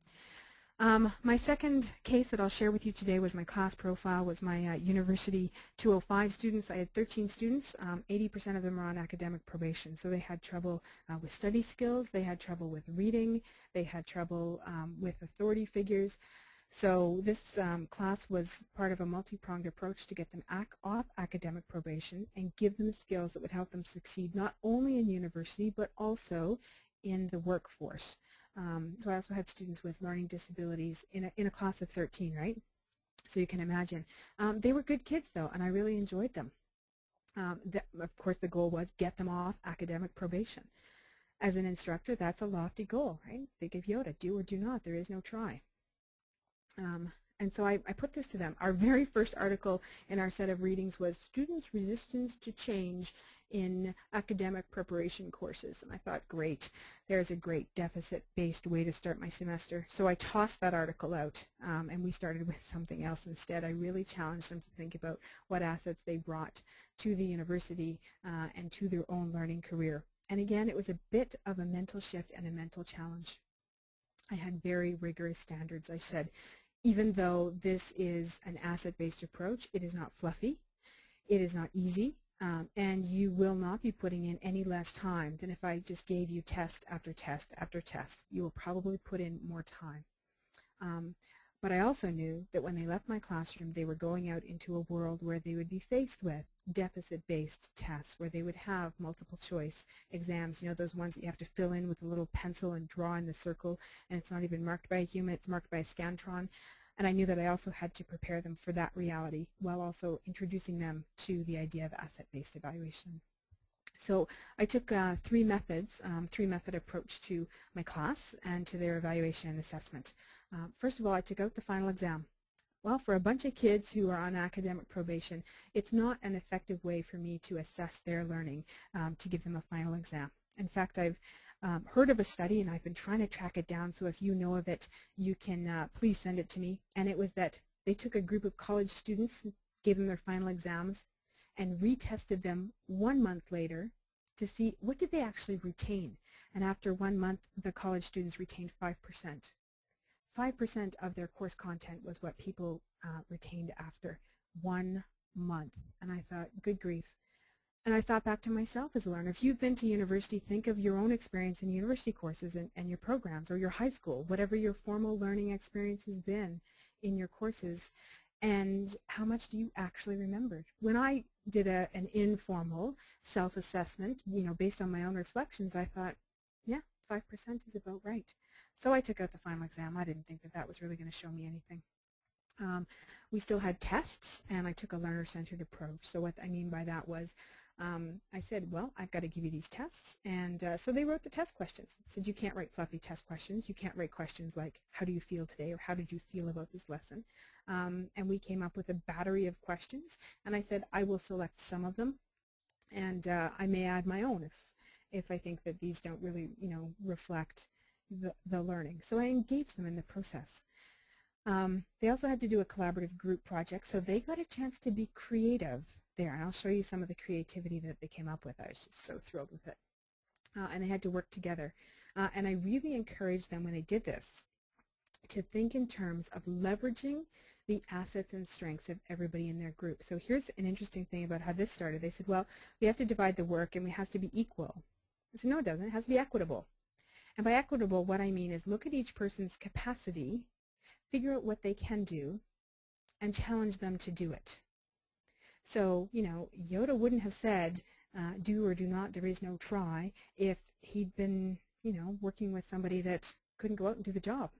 Um, my second case that I'll share with you today was my class profile, was my uh, University two oh five students. I had thirteen students. Um, eighty percent of them are on academic probation, so they had trouble uh, with study skills, they had trouble with reading, they had trouble um, with authority figures. So this um, class was part of a multi-pronged approach to get them ac off academic probation and give them the skills that would help them succeed not only in university but also in the workforce. Um, so I also had students with learning disabilities in a, in a class of thirteen, right? So you can imagine. Um, they were good kids though, and I really enjoyed them. Um, that, of course, the goal was get them off academic probation. As an instructor, that's a lofty goal, right? Think of Yoda, do or do not, there is no try. Um, and so I, I put this to them. Our very first article in our set of readings was Students' Resistance to Change in Academic Preparation Courses. And I thought, great, there's a great deficit-based way to start my semester. So I tossed that article out, um, and we started with something else instead. I really challenged them to think about what assets they brought to the university uh, and to their own learning career. And again, it was a bit of a mental shift and a mental challenge. I had very rigorous standards. I said, even though this is an asset-based approach, it is not fluffy, it is not easy, um, and you will not be putting in any less time than if I just gave you test after test after test. You will probably put in more time. Um, but I also knew that when they left my classroom, they were going out into a world where they would be faced with deficit-based tests, where they would have multiple choice exams, you know, those ones that you have to fill in with a little pencil and draw in the circle, and it's not even marked by a human, it's marked by a Scantron. And I knew that I also had to prepare them for that reality while also introducing them to the idea of asset-based evaluation. So I took uh, three methods, um, three-method approach to my class and to their evaluation and assessment. Uh, first of all, I took out the final exam. Well, for a bunch of kids who are on academic probation, it's not an effective way for me to assess their learning, um, to give them a final exam. In fact, I've um, heard of a study, and I've been trying to track it down, so if you know of it, you can uh, please send it to me. And it was that they took a group of college students, gave them their final exams, and retested them one month later to see what did they actually retain. And after one month, the college students retained five percent. five percent of their course content was what people uh, retained after one month. And I thought, good grief. And I thought back to myself as a learner, if you've been to university, think of your own experience in university courses and, and your programs, or your high school, whatever your formal learning experience has been in your courses, and how much do you actually remember? When I did a, an informal self-assessment, you know, based on my own reflections, I thought, yeah, five percent is about right. So I took out the final exam. I didn't think that that was really going to show me anything. Um, we still had tests, and I took a learner-centered approach. So what I mean by that was, um, I said, well, I've got to give you these tests, and uh, so they wrote the test questions. I said, you can't write fluffy test questions. You can't write questions like, how do you feel today, or how did you feel about this lesson? Um, and we came up with a battery of questions, and I said, I will select some of them, and uh, I may add my own if, if I think that these don't really, you know, reflect the, the learning. So I engaged them in the process. Um, they also had to do a collaborative group project, so they got a chance to be creative there, and I'll show you some of the creativity that they came up with. I was just so thrilled with it. Uh, and they had to work together. Uh, and I really encouraged them when they did this to think in terms of leveraging the assets and strengths of everybody in their group. So here's an interesting thing about how this started. They said, well, we have to divide the work and it has to be equal. I said, no, it doesn't. It has to be equitable. And by equitable, what I mean is look at each person's capacity, figure out what they can do, and challenge them to do it. So, you know, Yoda wouldn't have said, uh, do or do not, there is no try, if he'd been, you know, working with somebody that couldn't go out and do the job,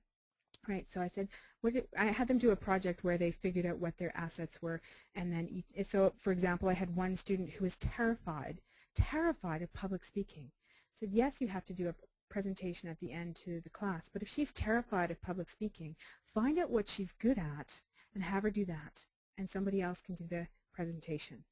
right? So I said, what did, I had them do a project where they figured out what their assets were, and then, each, so for example, I had one student who was terrified, terrified of public speaking. I said, yes, you have to do a presentation at the end to the class, but if she's terrified of public speaking, find out what she's good at and have her do that, and somebody else can do the presentation.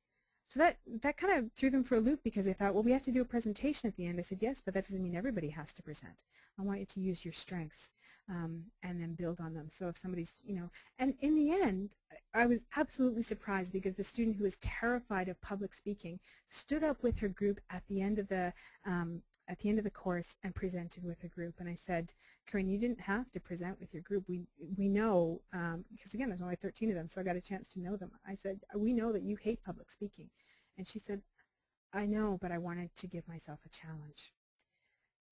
So that, that kind of threw them for a loop, because they thought, well, we have to do a presentation at the end. I said, yes, but that doesn't mean everybody has to present. I want you to use your strengths um, and then build on them. So if somebody's, you know, and in the end, I was absolutely surprised, because the student who was terrified of public speaking stood up with her group at the end of the um, at the end of the course and presented with a group. And I said, Karen, you didn't have to present with your group. We, we know, um, because again, there's only thirteen of them, so I got a chance to know them. I said, we know that you hate public speaking. And she said, I know, but I wanted to give myself a challenge.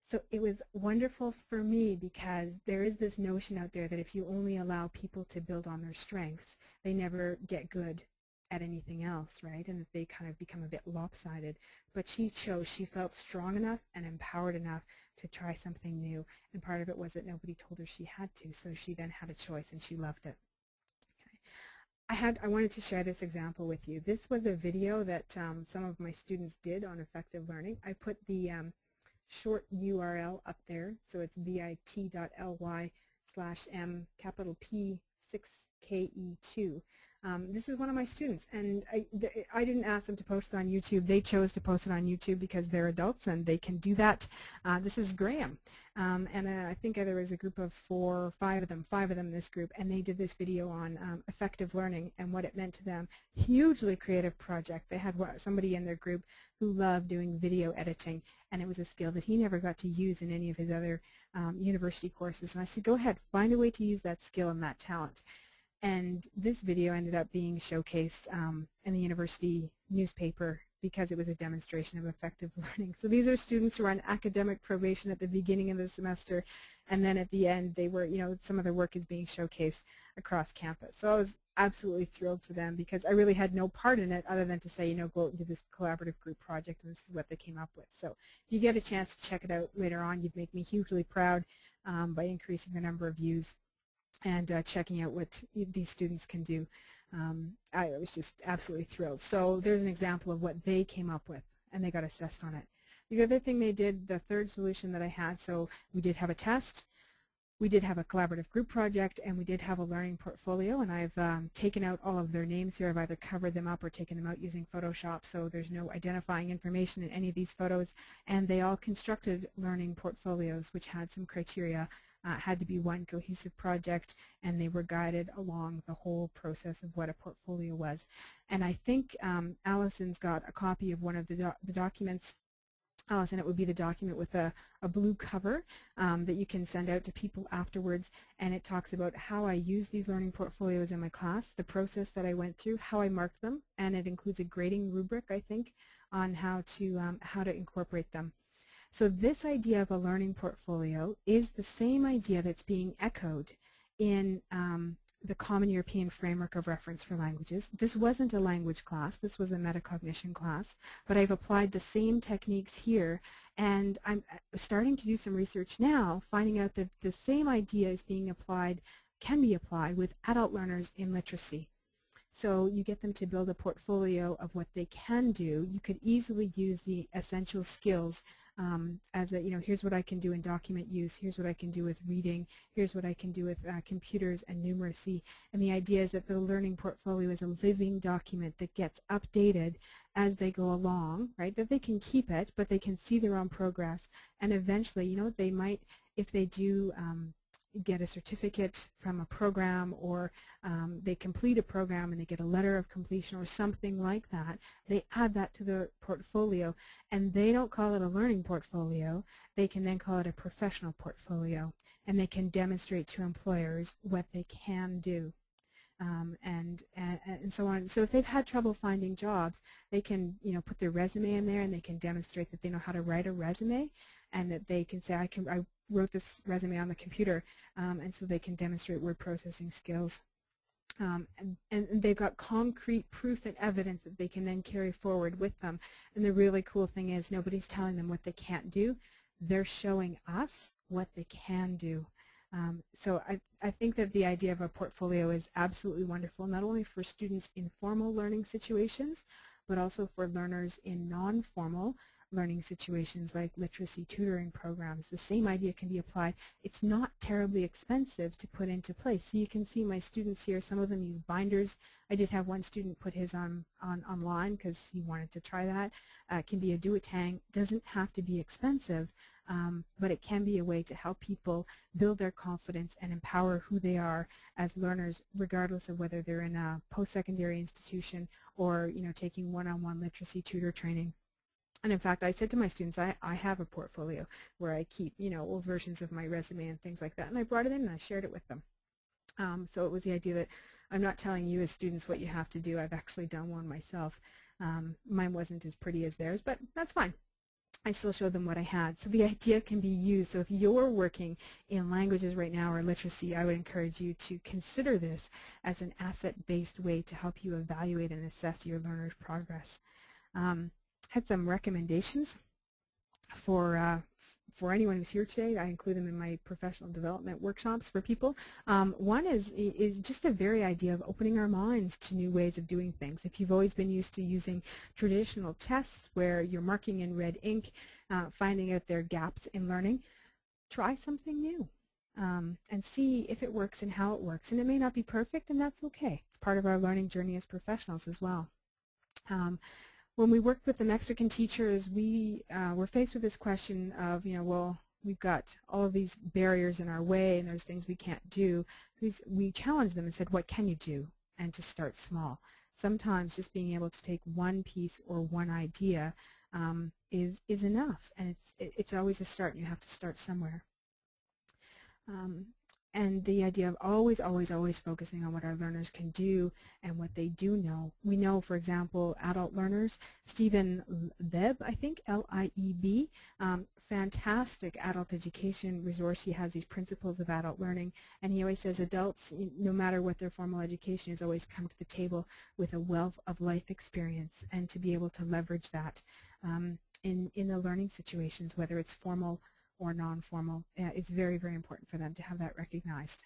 So it was wonderful for me, because there is this notion out there that if you only allow people to build on their strengths, they never get good at anything else, right? And that they kind of become a bit lopsided. But she chose, she felt strong enough and empowered enough to try something new. And part of it was that nobody told her she had to, so she then had a choice, and she loved it. Okay. I had, I wanted to share this example with you. This was a video that um, some of my students did on effective learning. I put the um, short U R L up there, so it's bit dot L Y slash M capital P six K E two. Um, this is one of my students, and I, th I didn't ask them to post it on YouTube. They chose to post it on YouTube because they're adults and they can do that. Uh, this is Graham, um, and uh, I think there was a group of four or five of them, five of them in this group, and they did this video on um, effective learning and what it meant to them. Hugely creative project. They had somebody in their group who loved doing video editing, and it was a skill that he never got to use in any of his other um, university courses. And I said, go ahead, find a way to use that skill and that talent. And this video ended up being showcased um, in the university newspaper, because it was a demonstration of effective learning. So these are students who are on academic probation at the beginning of the semester, and then at the end they were, you know, some of their work is being showcased across campus. So I was absolutely thrilled for them, because I really had no part in it other than to say, you know, go out and do this collaborative group project, and this is what they came up with. So if you get a chance to check it out later on, you'd make me hugely proud um, by increasing the number of views and uh, checking out what these students can do. Um, I was just absolutely thrilled. So there's an example of what they came up with, and they got assessed on it. The other thing they did, the third solution that I had, so we did have a test, we did have a collaborative group project, and we did have a learning portfolio, and I've um, taken out all of their names here. I've either covered them up or taken them out using Photoshop, so there's no identifying information in any of these photos, and they all constructed learning portfolios, which had some criteria uh, had to be one cohesive project, and they were guided along the whole process of what a portfolio was. And I think um, Allison's got a copy of one of the, doc the documents. Allison, it would be the document with a, a blue cover um, that you can send out to people afterwards, and it talks about how I use these learning portfolios in my class, the process that I went through, how I marked them, and it includes a grading rubric, I think, on how to, um, how to incorporate them. So this idea of a learning portfolio is the same idea that's being echoed in um, the Common European Framework of Reference for Languages. This wasn't a language class, this was a metacognition class, but I've applied the same techniques here, and I'm starting to do some research now, finding out that the same idea is being applied, can be applied with adult learners in literacy. So you get them to build a portfolio of what they can do. You could easily use the essential skills Um, as a, you know, here's what I can do in document use, here's what I can do with reading, here's what I can do with uh, computers and numeracy. And the idea is that the learning portfolio is a living document that gets updated as they go along, right? That they can keep it, but they can see their own progress. And eventually, you know, they might, if they do um, get a certificate from a program, or um, they complete a program and they get a letter of completion or something like that, they add that to their portfolio, and they don't call it a learning portfolio, they can then call it a professional portfolio, and they can demonstrate to employers what they can do. Um, and, and and so on. So if they've had trouble finding jobs, they can, you know, put their resume in there, and they can demonstrate that they know how to write a resume, and that they can say, I can I wrote this resume on the computer, um, and so they can demonstrate word processing skills. Um, and, and they've got concrete proof and evidence that they can then carry forward with them. And the really cool thing is nobody's telling them what they can't do. They're showing us what they can do. Um, so I, I think that the idea of a portfolio is absolutely wonderful, not only for students in formal learning situations, but also for learners in non-formal learning situations like literacy tutoring programs. The same idea can be applied. It's not terribly expensive to put into place. So you can see my students here, some of them use binders. I did have one student put his on, on online because he wanted to try that. Uh, it can be a do-it-tang. Doesn't have to be expensive, um, but it can be a way to help people build their confidence and empower who they are as learners, regardless of whether they're in a post-secondary institution or, you know, taking one-on-one literacy tutor training. And in fact, I said to my students, I, I have a portfolio where I keep, you know, old versions of my resume and things like that. And I brought it in and I shared it with them. Um, so it was the idea that I'm not telling you as students what you have to do. I've actually done one myself. Um, mine wasn't as pretty as theirs, but that's fine. I still showed them what I had. So the idea can be used. So if you're working in languages right now or literacy, I would encourage you to consider this as an asset-based way to help you evaluate and assess your learner's progress. Um, had some recommendations for, uh, for anyone who's here today. I include them in my professional development workshops for people. Um, one is, is just the very idea of opening our minds to new ways of doing things. If you've always been used to using traditional tests where you're marking in red ink, uh, finding out there are gaps in learning, try something new. Um, and see if it works and how it works. And it may not be perfect, and that's okay. It's part of our learning journey as professionals as well. Um, When we worked with the Mexican teachers, we uh, were faced with this question of, you know, well, we've got all of these barriers in our way, and there's things we can't do. So we challenged them and said, what can you do? And to start small. Sometimes just being able to take one piece or one idea um, is, is enough, and it's, it's always a start, and you have to start somewhere. Um, And the idea of always, always, always focusing on what our learners can do and what they do know. We know, for example, adult learners, Stephen Lieb, I think, L I E B, um, fantastic adult education resource. He has these principles of adult learning, and he always says adults, no matter what their formal education is, always come to the table with a wealth of life experience, and to be able to leverage that um, in, in the learning situations, whether it's formal or non-formal. Uh, it's very, very important for them to have that recognized.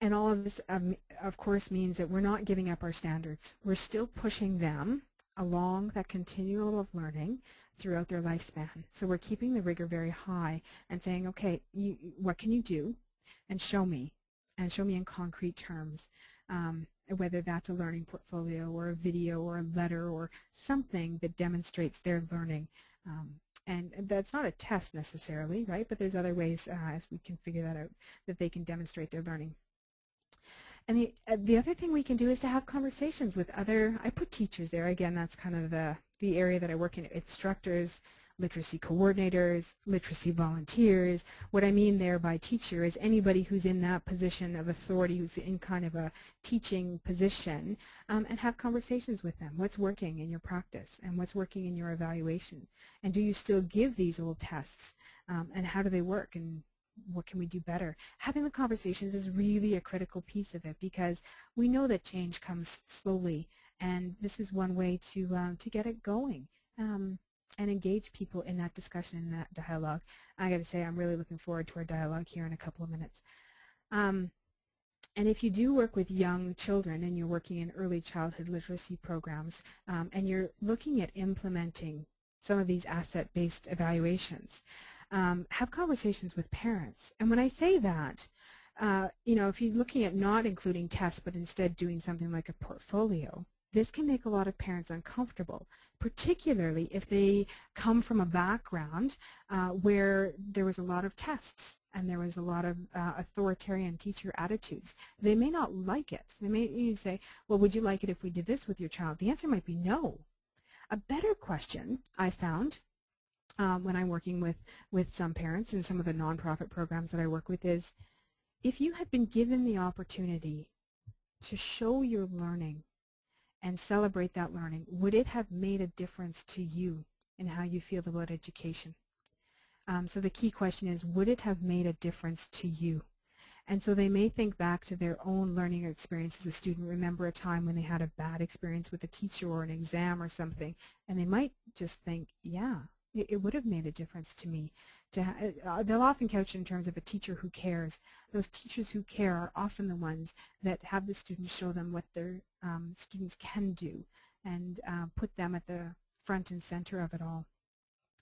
And all of this, um, of course, means that we're not giving up our standards. We're still pushing them along that continuum of learning throughout their lifespan. So we're keeping the rigor very high and saying, okay, you, what can you do? And show me, and show me in concrete terms, um, whether that's a learning portfolio or a video or a letter or something that demonstrates their learning. Um, And that's not a test necessarily, right? But there's other ways, uh, as we can figure that out, that they can demonstrate their learning. And the, uh, the other thing we can do is to have conversations with other, I put teachers there, again, that's kind of the, the area that I work in, instructors, literacy coordinators, literacy volunteers. What I mean there by teacher is anybody who's in that position of authority, who's in kind of a teaching position, um, and have conversations with them. What's working in your practice and what's working in your evaluation? And do you still give these old tests? Um, and how do they work? And what can we do better? Having the conversations is really a critical piece of it, because we know that change comes slowly, and this is one way to, um, to get it going. Um, and engage people in that discussion, in that dialogue. I got to say, I'm really looking forward to our dialogue here in a couple of minutes. Um, and if you do work with young children and you're working in early childhood literacy programs, um, and you're looking at implementing some of these asset-based evaluations, um, have conversations with parents. And when I say that, uh, you know, if you're looking at not including tests but instead doing something like a portfolio, this can make a lot of parents uncomfortable, particularly if they come from a background uh, where there was a lot of tests and there was a lot of uh, authoritarian teacher attitudes. They may not like it. They may you say, well, would you like it if we did this with your child? The answer might be no. A better question I found um, when I'm working with, with some parents in some of the nonprofit programs that I work with is, if you had been given the opportunity to show your learning and celebrate that learning, would it have made a difference to you in how you feel about education? Um, so the key question is, would it have made a difference to you? And so they may think back to their own learning experience as a student, remember a time when they had a bad experience with a teacher or an exam or something, and they might just think, yeah, it, it would have made a difference to me. To ha uh, they'll often couch it in terms of a teacher who cares. Those teachers who care are often the ones that have the students show them what their um, students can do and uh, put them at the front and center of it all.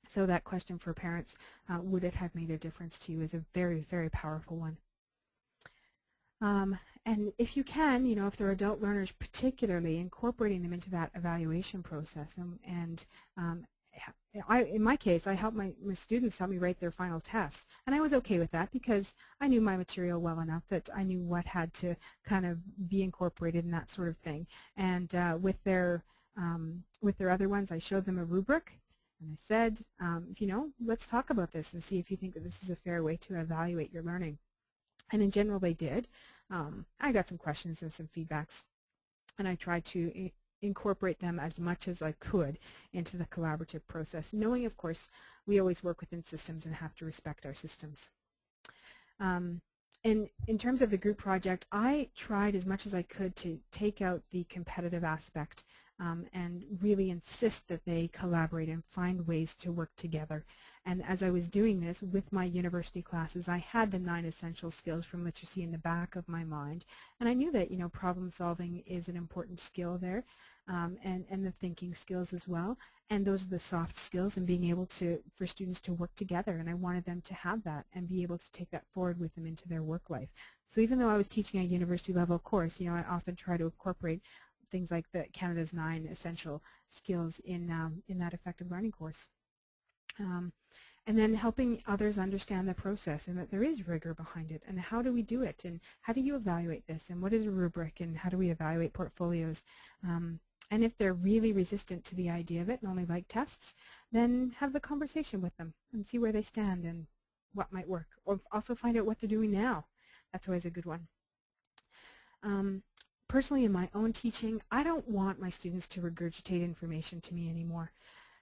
So that question for parents, uh, would it have made a difference to you, is a very, very powerful one. Um, and if you can, you know, if they're adult learners particularly, incorporating them into that evaluation process and, and um, I, in my case, I helped my, my students help me write their final test, and I was okay with that because I knew my material well enough that I knew what had to kind of be incorporated in that sort of thing. And uh, with their um, with their other ones, I showed them a rubric, and I said, um, you know, let's talk about this and see if you think that this is a fair way to evaluate your learning. And in general, they did. Um, I got some questions and some feedbacks, and I tried to incorporate them as much as I could into the collaborative process, knowing, of course, we always work within systems and have to respect our systems. Um, and in terms of the group project, I tried as much as I could to take out the competitive aspect um, and really insist that they collaborate and find ways to work together. And as I was doing this with my university classes, I had the nine essential skills from literacy in the back of my mind, and I knew that, you know, problem solving is an important skill there, um, and, and the thinking skills as well, and those are the soft skills, and being able to, for students to work together, and I wanted them to have that and be able to take that forward with them into their work life. So even though I was teaching a university level course, you know, I often try to incorporate things like the Canada's nine essential skills in, um, in that effective learning course. Um, and then helping others understand the process and that there is rigor behind it, and how do we do it, and how do you evaluate this, and what is a rubric, and how do we evaluate portfolios. Um, and if they're really resistant to the idea of it and only like tests, then have the conversation with them and see where they stand and what might work, or also find out what they're doing now. That's always a good one. Um, Personally, in my own teaching, I don't want my students to regurgitate information to me anymore.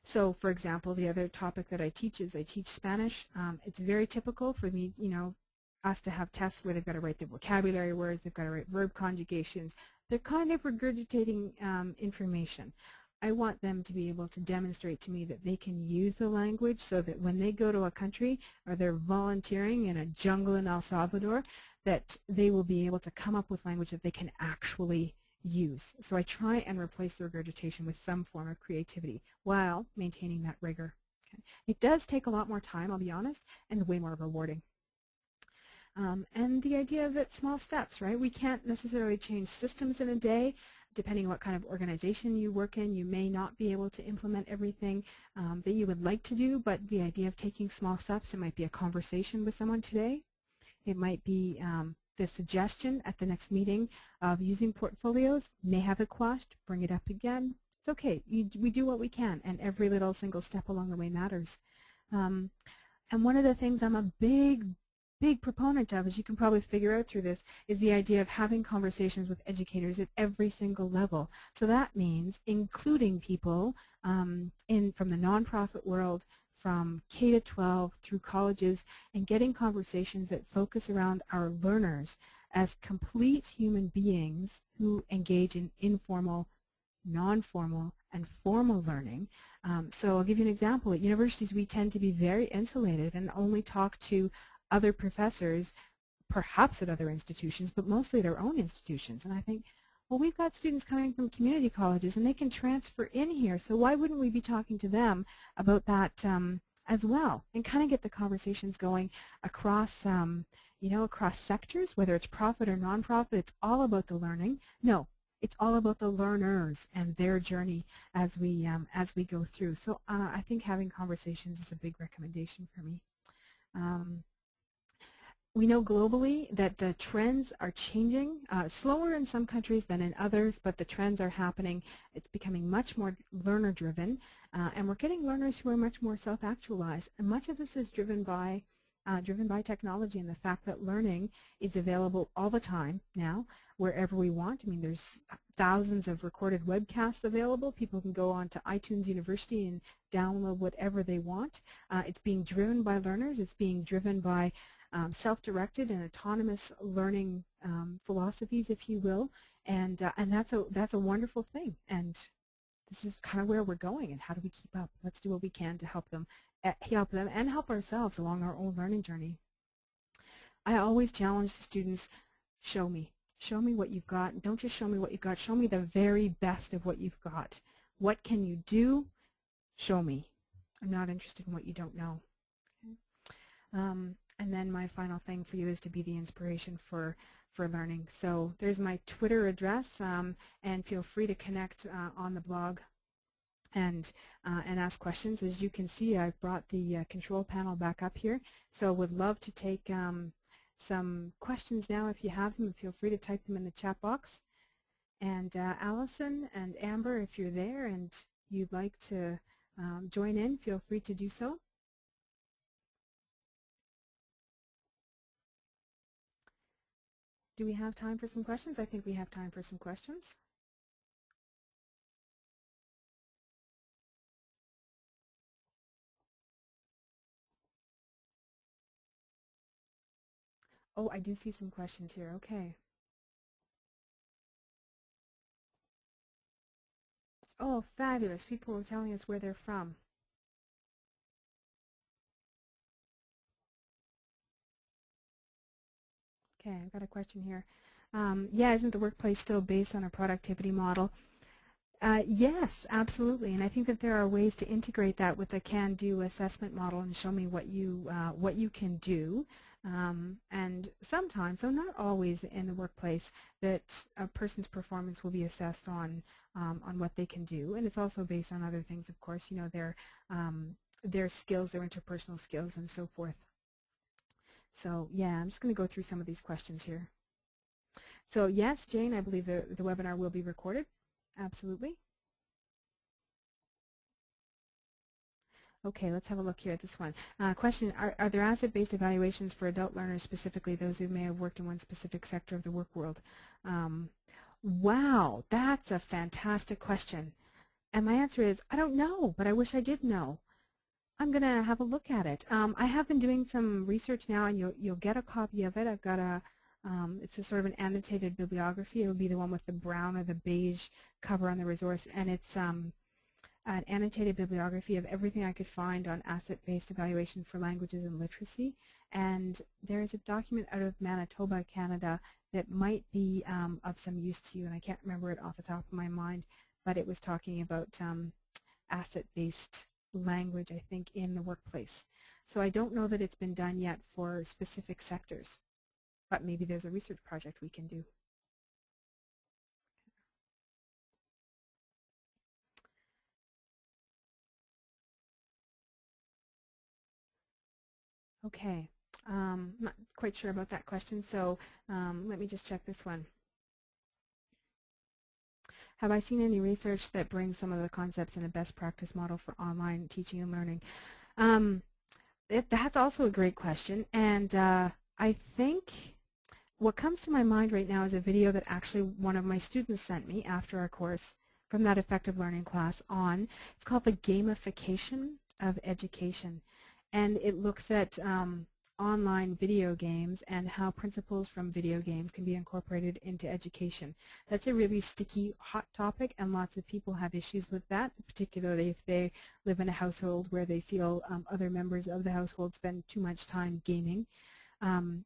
So, for example, the other topic that I teach is I teach Spanish. Um, it's very typical for me, you know, us to have tests where they've got to write the vocabulary words, they've got to write verb conjugations. They're kind of regurgitating um, information. I want them to be able to demonstrate to me that they can use the language, so that when they go to a country or they're volunteering in a jungle in El Salvador, that they will be able to come up with language that they can actually use. So I try and replace the regurgitation with some form of creativity while maintaining that rigor. Okay. It does take a lot more time, I'll be honest, and way more rewarding. Um, and the idea of it, small steps, right? We can't necessarily change systems in a day, Depending on what kind of organization you work in, you may not be able to implement everything um, that you would like to do, but the idea of taking small steps, it might be a conversation with someone today. It might be um, the suggestion at the next meeting of using portfolios. May have it quashed, bring it up again. It's okay. You, we do what we can, and every little single step along the way matters. Um, and one of the things I'm a big, big proponent of, as you can probably figure out through this, is the idea of having conversations with educators at every single level. So that means including people um, in from the nonprofit world, from K to twelve through colleges, and getting conversations that focus around our learners as complete human beings who engage in informal, non-formal, and formal learning. Um, so I'll give you an example. At universities, we tend to be very insulated and only talk to other professors, perhaps at other institutions, but mostly at our own institutions. And I think, well, we've got students coming from community colleges, and they can transfer in here, so why wouldn't we be talking to them about that um, as well, and kind of get the conversations going across, um, you know, across sectors, whether it's profit or nonprofit. It's all about the learning. No, it's all about the learners and their journey as we um, as we go through. So uh, I think having conversations is a big recommendation for me. Um, We know globally that the trends are changing, uh, slower in some countries than in others, but the trends are happening. It's becoming much more learner-driven, uh, and we're getting learners who are much more self-actualized. And much of this is driven by, uh, driven by technology and the fact that learning is available all the time now, wherever we want. I mean, there's thousands of recorded webcasts available. People can go on to iTunes University and download whatever they want. Uh, it's being driven by learners. It's being driven by Um, self-directed and autonomous learning um, philosophies, if you will, and uh, and that's a that's a wonderful thing. And this is kind of where we're going. And how do we keep up? Let's do what we can to help them, uh, help them, and help ourselves along our own learning journey. I always challenge the students: show me, show me what you've got. Don't just show me what you've got. Show me the very best of what you've got. What can you do? Show me. I'm not interested in what you don't know. Okay. Um, And then my final thing for you is to be the inspiration for, for learning. So there's my Twitter address, um, and feel free to connect uh, on the blog and, uh, and ask questions. As you can see, I've brought the uh, control panel back up here. So would love to take um, some questions now if you have them, and feel free to type them in the chat box. And uh, Allison and Amber, if you're there and you'd like to um, join in, feel free to do so. Do we have time for some questions? I think we have time for some questions. Oh, I do see some questions here. Okay. Oh, fabulous. People were telling us where they're from. Okay, I've got a question here. Um, yeah, isn't the workplace still based on a productivity model? Uh, yes, absolutely. And I think that there are ways to integrate that with a can-do assessment model and show me what you uh, what you can do. Um, and sometimes, though not always, in the workplace, that a person's performance will be assessed on um, on what they can do. And it's also based on other things, of course. You know, their um, their skills, their interpersonal skills, and so forth. So yeah, I'm just going to go through some of these questions here. So yes, Jane, I believe the, the webinar will be recorded. Absolutely. Okay, let's have a look here at this one. Uh, question, are, are there asset-based evaluations for adult learners, specifically those who may have worked in one specific sector of the work world? Um, wow, that's a fantastic question. And my answer is, I don't know, but I wish I did know. I'm going to have a look at it. Um, I have been doing some research now, and you'll, you'll get a copy of it. I've got a, um, it's a sort of an annotated bibliography. It'll be the one with the brown or the beige cover on the resource, and it's um, an annotated bibliography of everything I could find on asset-based evaluation for languages and literacy. And there is a document out of Manitoba, Canada, that might be um, of some use to you, and I can't remember it off the top of my mind, but it was talking about um, asset-based language, I think, in the workplace. So I don't know that it's been done yet for specific sectors, but maybe there's a research project we can do. Okay, um, not quite sure about that question, so um, let me just check this one. Have I seen any research that brings some of the concepts in a best practice model for online teaching and learning? Um, it, that's also a great question, and uh, I think what comes to my mind right now is a video that actually one of my students sent me after our course from that effective learning class on. It's called The Gamification of Education, and it looks at um, online video games and how principles from video games can be incorporated into education. That's a really sticky, hot topic, and lots of people have issues with that, particularly if they live in a household where they feel um, other members of the household spend too much time gaming. Um,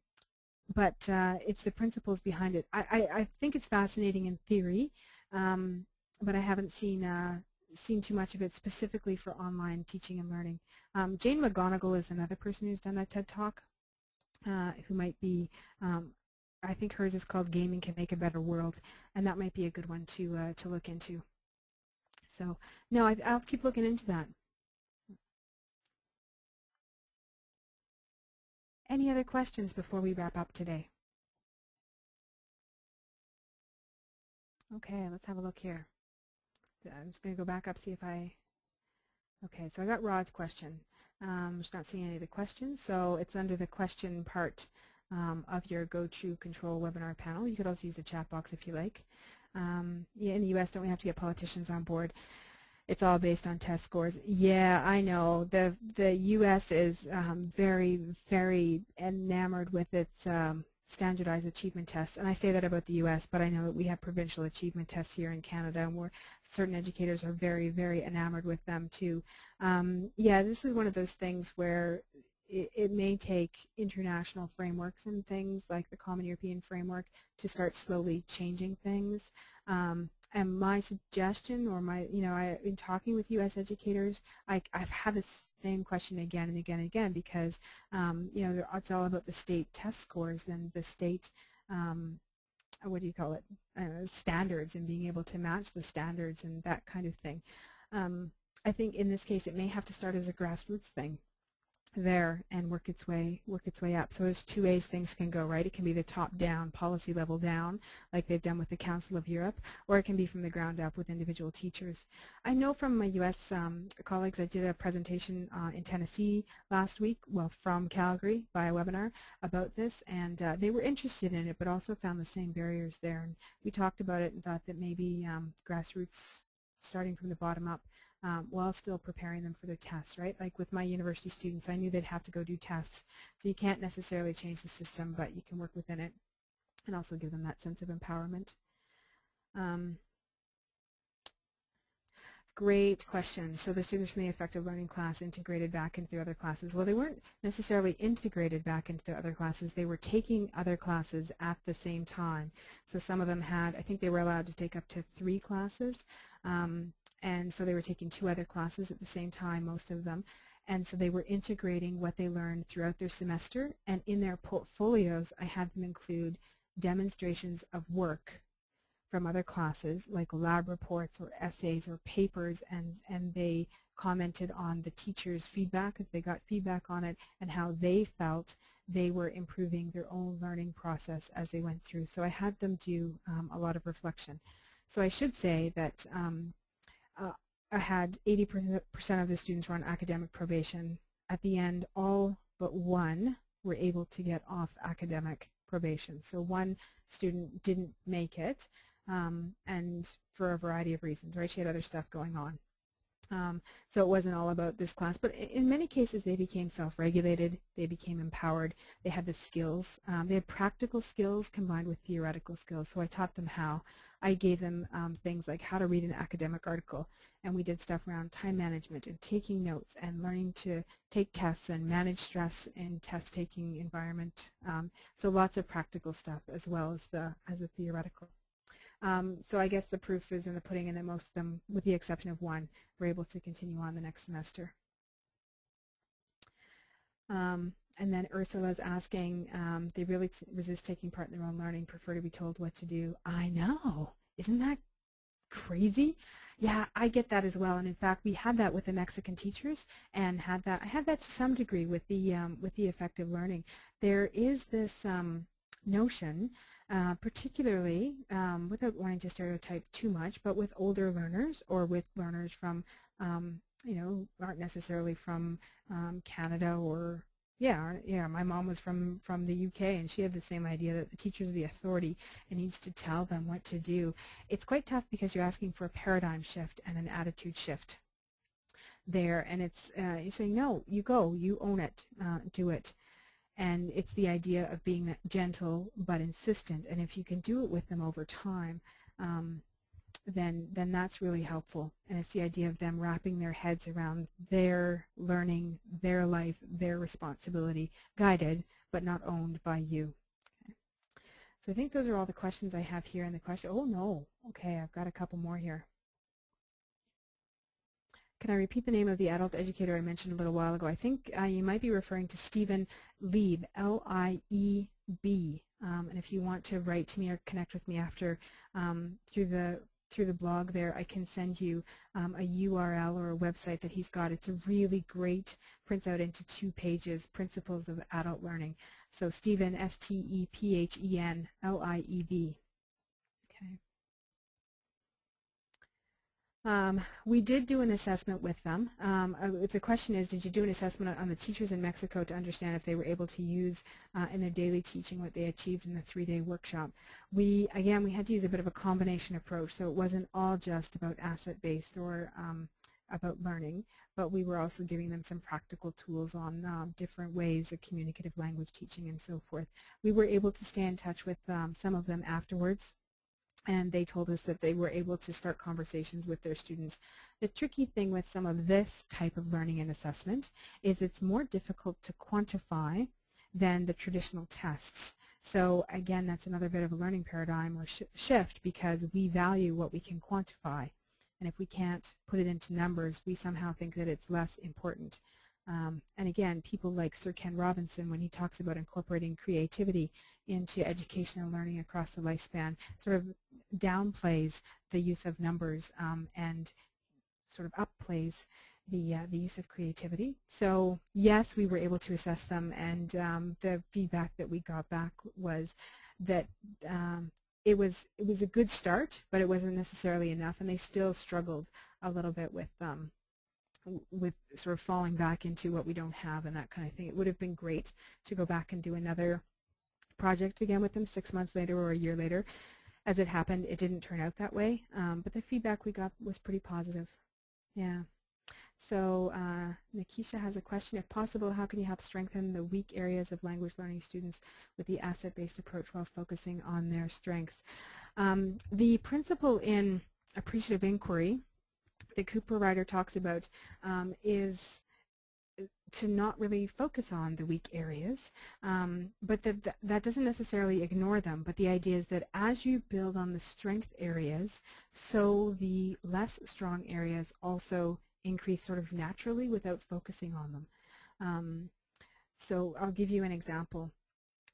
but uh, it's the principles behind it. I, I, I think it's fascinating in theory, um, but I haven't seen uh, seen too much of it specifically for online teaching and learning. Um, Jane McGonigal is another person who's done a TED Talk uh, who might be, um, I think hers is called Gaming Can Make a Better World, and that might be a good one to, uh, to look into. So, no, I, I'll keep looking into that. Any other questions before we wrap up today? Okay, let's have a look here. I'm just going to go back up, see if I... Okay, so I got Rod's question. Um, I'm just not seeing any of the questions, so it's under the question part um, of your go-to control webinar panel. You could also use the chat box if you like. Um, yeah, in the U S, don't we have to get politicians on board? It's all based on test scores. Yeah, I know. The, the U S is um, very, very enamored with its um, standardized achievement tests. And I say that about the U S, but I know that we have provincial achievement tests here in Canada, and we're, certain educators are very, very enamored with them too. Um, yeah, this is one of those things where it, it may take international frameworks and things like the Common European Framework to start slowly changing things. Um, and my suggestion, or my, you know, I, in talking with U S educators, I, I've had this same question again and again and again because, um, you know, it's all about the state test scores and the state, um, what do you call it, uh, standards, and being able to match the standards and that kind of thing. Um, I think in this case it may have to start as a grassroots thing there and work its way work its way up. So there's two ways things can go, right? It can be the top-down, policy level down, like they've done with the Council of Europe, or it can be from the ground up with individual teachers. I know from my U S um, colleagues, I did a presentation uh, in Tennessee last week, well, from Calgary via webinar about this, and uh, they were interested in it, but also found the same barriers there. And we talked about it and thought that maybe um, grassroots, starting from the bottom up, Um, while still preparing them for their tests, right? Like with my university students, I knew they'd have to go do tests. So you can't necessarily change the system, but you can work within it and also give them that sense of empowerment. Um, Great question. So the students from the effective learning class integrated back into their other classes. Well, they weren't necessarily integrated back into their other classes. They were taking other classes at the same time. So some of them had, I think they were allowed to take up to three classes. Um, and so they were taking two other classes at the same time, most of them. And so they were integrating what they learned throughout their semester. And in their portfolios, I had them include demonstrations of work from other classes, like lab reports or essays or papers, and, and they commented on the teacher's feedback, if they got feedback on it, and how they felt they were improving their own learning process as they went through. So I had them do um, a lot of reflection. So I should say that um, uh, I had eighty percent of the students were on academic probation. At the end, all but one were able to get off academic probation. So one student didn't make it. Um, and for a variety of reasons, right? She had other stuff going on. Um, so it wasn't all about this class, but in many cases they became self-regulated, they became empowered, they had the skills, um, they had practical skills combined with theoretical skills, so I taught them how. I gave them um, things like how to read an academic article, and we did stuff around time management and taking notes and learning to take tests and manage stress in test-taking environment, um, so lots of practical stuff as well as the, as the theoretical. Um, so I guess the proof is in the pudding, and that most of them, with the exception of one, were able to continue on the next semester. Um, and then Ursula's asking, um, they really t resist taking part in their own learning, prefer to be told what to do. I know. Isn't that crazy? Yeah, I get that as well. And in fact, we had that with the Mexican teachers, and had that. I had that to some degree with the um, with the effective learning. There is this um, notion, uh, particularly um, without wanting to stereotype too much, but with older learners or with learners from um, you know, aren't necessarily from um, Canada or. Yeah, yeah. My mom was from, from the U K, and she had the same idea that the teacher's the authority and needs to tell them what to do. It's quite tough because you're asking for a paradigm shift and an attitude shift there. And it's uh, you say, no, you go, you own it, uh, do it. And it's the idea of being gentle but insistent. And if you can do it with them over time, um, then then that's really helpful. And it's the idea of them wrapping their heads around their learning, their life, their responsibility, guided but not owned by you. Okay. So I think those are all the questions I have here in the question. Oh no, okay, I've got a couple more here. Can I repeat the name of the adult educator I mentioned a little while ago? I think uh, you might be referring to Stephen Lieb, L I E B. Um, and if you want to write to me or connect with me after um, through the through the blog there, I can send you um, a U R L or a website that he's got. It's a really great, prints out into two pages, Principles of Adult Learning. So Stephen, S T E P H E N, L I E B. Okay. Um, we did do an assessment with them. Um, uh, the question is, did you do an assessment on the teachers in Mexico to understand if they were able to use uh, in their daily teaching what they achieved in the three-day workshop? We, again, we had to use a bit of a combination approach, so it wasn't all just about asset-based or um, about learning, but we were also giving them some practical tools on um, different ways of communicative language teaching and so forth. We were able to stay in touch with um, some of them afterwards, and they told us that they were able to start conversations with their students. The tricky thing with some of this type of learning and assessment is it's more difficult to quantify than the traditional tests. So again, that's another bit of a learning paradigm or sh shift, because we value what we can quantify. And if we can't put it into numbers, we somehow think that it's less important. Um, and again, people like Sir Ken Robinson, when he talks about incorporating creativity into educational learning across the lifespan, sort of downplays the use of numbers um, and sort of upplays the, uh, the use of creativity. So yes, we were able to assess them, and um, the feedback that we got back was that um, it was, it was a good start, but it wasn't necessarily enough, and they still struggled a little bit with um, with sort of falling back into what we don't have and that kind of thing. It would have been great to go back and do another project again with them six months later or a year later. As it happened, it didn't turn out that way, um, but the feedback we got was pretty positive. Yeah. So uh, Nikisha has a question. If possible, how can you help strengthen the weak areas of language learning students with the asset-based approach while focusing on their strengths? Um, the principle in Appreciative Inquiry that Cooper Ryder talks about um, is to not really focus on the weak areas, um, but that, that that doesn't necessarily ignore them, but the idea is that as you build on the strength areas, so the less strong areas also increase sort of naturally without focusing on them. Um, so I'll give you an example.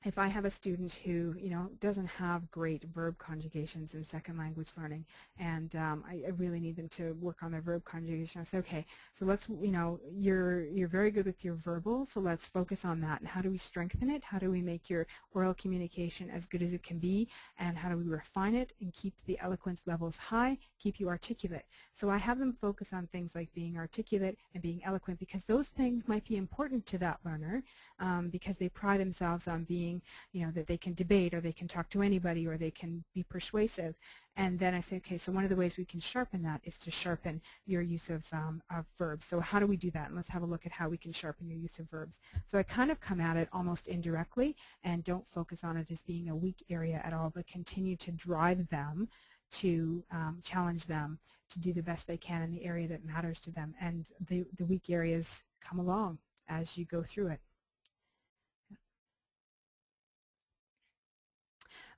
If I have a student who, you know, doesn't have great verb conjugations in second language learning, and um, I, I really need them to work on their verb conjugation, I say, okay, so let's, you know, you're, you're very good with your verbal, so let's focus on that. And how do we strengthen it? How do we make your oral communication as good as it can be? And how do we refine it and keep the eloquence levels high, keep you articulate? So I have them focus on things like being articulate and being eloquent, because those things might be important to that learner, um, because they pride themselves on being, you know, that they can debate, or they can talk to anybody, or they can be persuasive. And then I say, okay, so one of the ways we can sharpen that is to sharpen your use of, um, of verbs. So how do we do that? And let's have a look at how we can sharpen your use of verbs. So I kind of come at it almost indirectly and don't focus on it as being a weak area at all, but continue to drive them to um, challenge them to do the best they can in the area that matters to them. And the, the weak areas come along as you go through it.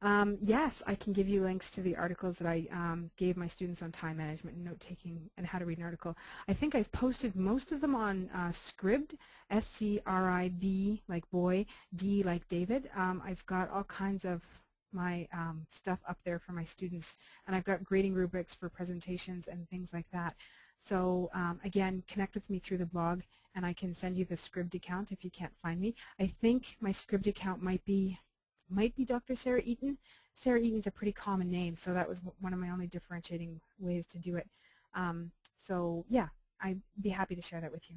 Um, yes, I can give you links to the articles that I um, gave my students on time management and note-taking and how to read an article. I think I've posted most of them on uh, Scribd, S C R I B like boy, D like David. Um, I've got all kinds of my um, stuff up there for my students. And I've got grading rubrics for presentations and things like that. So um, again, connect with me through the blog, and I can send you the Scribd account if you can't find me. I think my Scribd account might be might be Doctor Sarah Eaton. Sarah Eaton's a pretty common name, so that was one of my only differentiating ways to do it. Um, so yeah, I'd be happy to share that with you.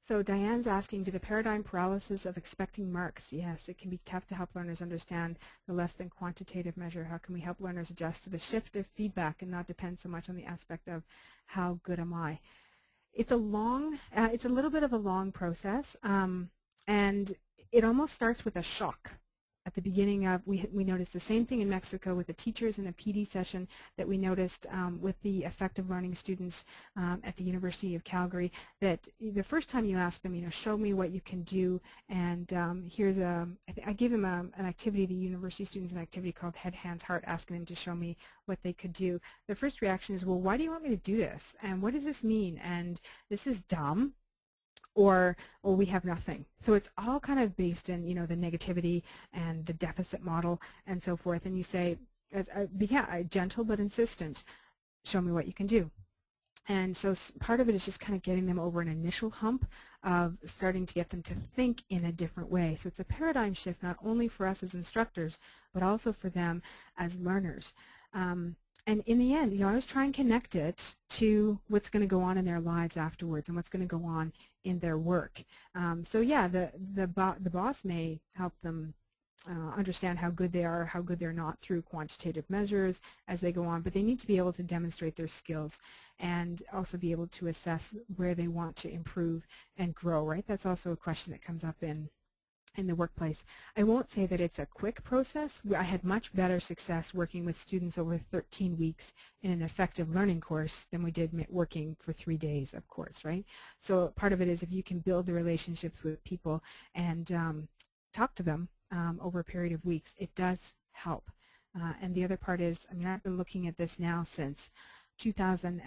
So Diane's asking, do the paradigm paralysis of expecting marks, yes, it can be tough to help learners understand the less than quantitative measure. How can we help learners adjust to the shift of feedback and not depend so much on the aspect of how good am I? It's a long, uh, it's a little bit of a long process, um, and it almost starts with a shock. At the beginning of, we, we noticed the same thing in Mexico with the teachers in a P D session that we noticed um, with the effective learning students um, at the University of Calgary, that the first time you ask them, you know, show me what you can do, and um, here's a, I, th I gave them a, an activity, the university students an activity called Head, Hands, Heart, asking them to show me what they could do. Their first reaction is, well, why do you want me to do this? And what does this mean? And this is dumb. Or, or we have nothing. So it's all kind of based in, you know, the negativity and the deficit model and so forth. And you say, as a, yeah, gentle but insistent, show me what you can do. And so part of it is just kind of getting them over an initial hump of starting to get them to think in a different way. So it's a paradigm shift not only for us as instructors, but also for them as learners. Um, And in the end, you know, I always try and connect it to what's going to go on in their lives afterwards and what's going to go on in their work. Um, so yeah, the the, bo the boss may help them uh, understand how good they are, how good they're not through quantitative measures as they go on, but they need to be able to demonstrate their skills and also be able to assess where they want to improve and grow, right? That's also a question that comes up in in the workplace. I won't say that it's a quick process. I had much better success working with students over thirteen weeks in an effective learning course than we did working for three days, of course, right? So part of it is if you can build the relationships with people and um, talk to them um, over a period of weeks, it does help. Uh, and the other part is, I mean, I've been looking at this now since two thousand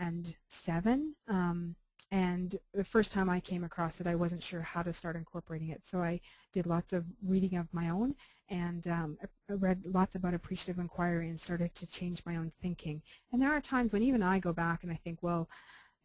seven. Um, And the first time I came across it, I wasn't sure how to start incorporating it. So I did lots of reading of my own, and um, I read lots about Appreciative Inquiry and started to change my own thinking. And there are times when even I go back and I think, well,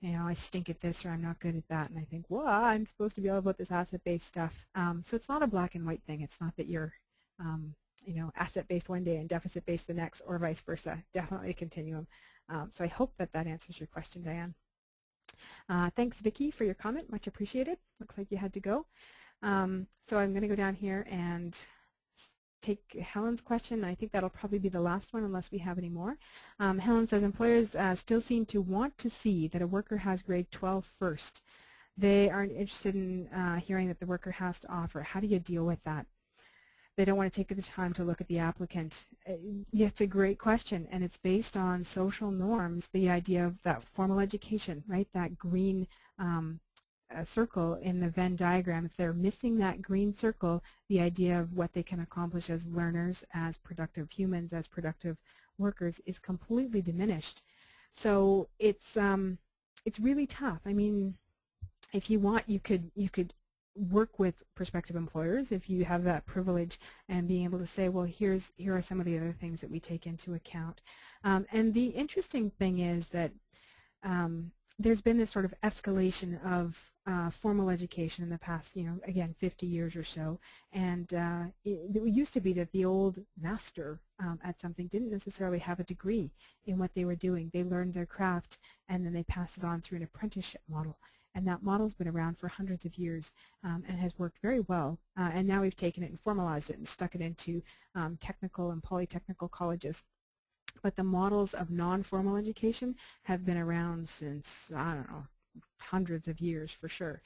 you know, I stink at this or I'm not good at that. And I think, well, I'm supposed to be all about this asset-based stuff. Um, so it's not a black and white thing. It's not that you're, um, you know, asset-based one day and deficit-based the next or vice versa. Definitely a continuum. Um, so I hope that that answers your question, Diane. Uh, thanks, Vicki, for your comment. Much appreciated. Looks like you had to go. Um, so I'm going to go down here and take Helen's question. I think that'll probably be the last one unless we have any more. Um, Helen says, employers uh, still seem to want to see that a worker has grade twelve first. They aren't interested in uh, hearing that the worker has to offer. How do you deal with that? They don't want to take the time to look at the applicant. It's a great question, and it's based on social norms, the idea of that formal education, right, that green um, uh, circle in the Venn diagram. If they're missing that green circle, the idea of what they can accomplish as learners, as productive humans, as productive workers is completely diminished. So it's, um, it's really tough. I mean, if you want, you could, you could work with prospective employers if you have that privilege and being able to say, well, here's here are some of the other things that we take into account. Um, and the interesting thing is that um, there's been this sort of escalation of uh, formal education in the past, you know, again, fifty years or so. And uh, it, it used to be that the old master um, at something didn't necessarily have a degree in what they were doing. They learned their craft and then they passed it on through an apprenticeship model. And that model's been around for hundreds of years um, and has worked very well. Uh, and now we've taken it and formalized it and stuck it into um, technical and polytechnical colleges. But the models of non-formal education have been around since, I don't know, hundreds of years for sure.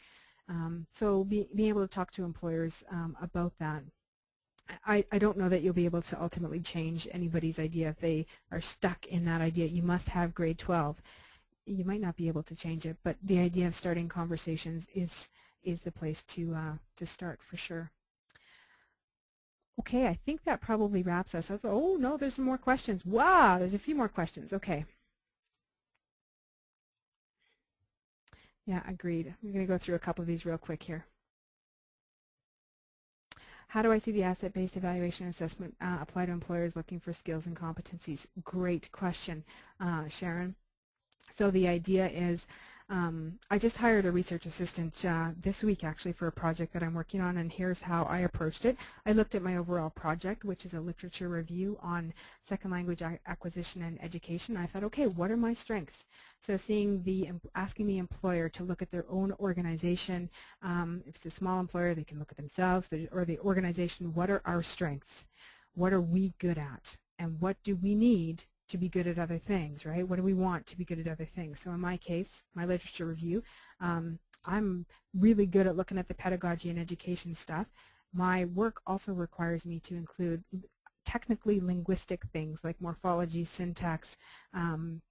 Um, so be, being able to talk to employers um, about that. I, I don't know that you'll be able to ultimately change anybody's idea if they are stuck in that idea. You must have grade twelve. You might not be able to change it, but the idea of starting conversations is is the place to uh, to start for sure. Okay, I think that probably wraps us up. Oh no, there's some more questions. Wow, there's a few more questions. Okay. Yeah, agreed. I'm going to go through a couple of these real quick here. How do I see the asset-based evaluation assessment uh, apply to employers looking for skills and competencies? Great question, uh, Sharon. So the idea is, um, I just hired a research assistant uh, this week actually for a project that I'm working on, and here's how I approached it. I looked at my overall project, which is a literature review on second language acquisition and education. I thought, okay, what are my strengths? So seeing the, asking the employer to look at their own organization. Um, if it's a small employer, they can look at themselves or the organization. What are our strengths? What are we good at? And what do we need to be good at other things, right? What do we want to be good at other things? So in my case, my literature review, um, I'm really good at looking at the pedagogy and education stuff. My work also requires me to include technically linguistic things like morphology, syntax, um,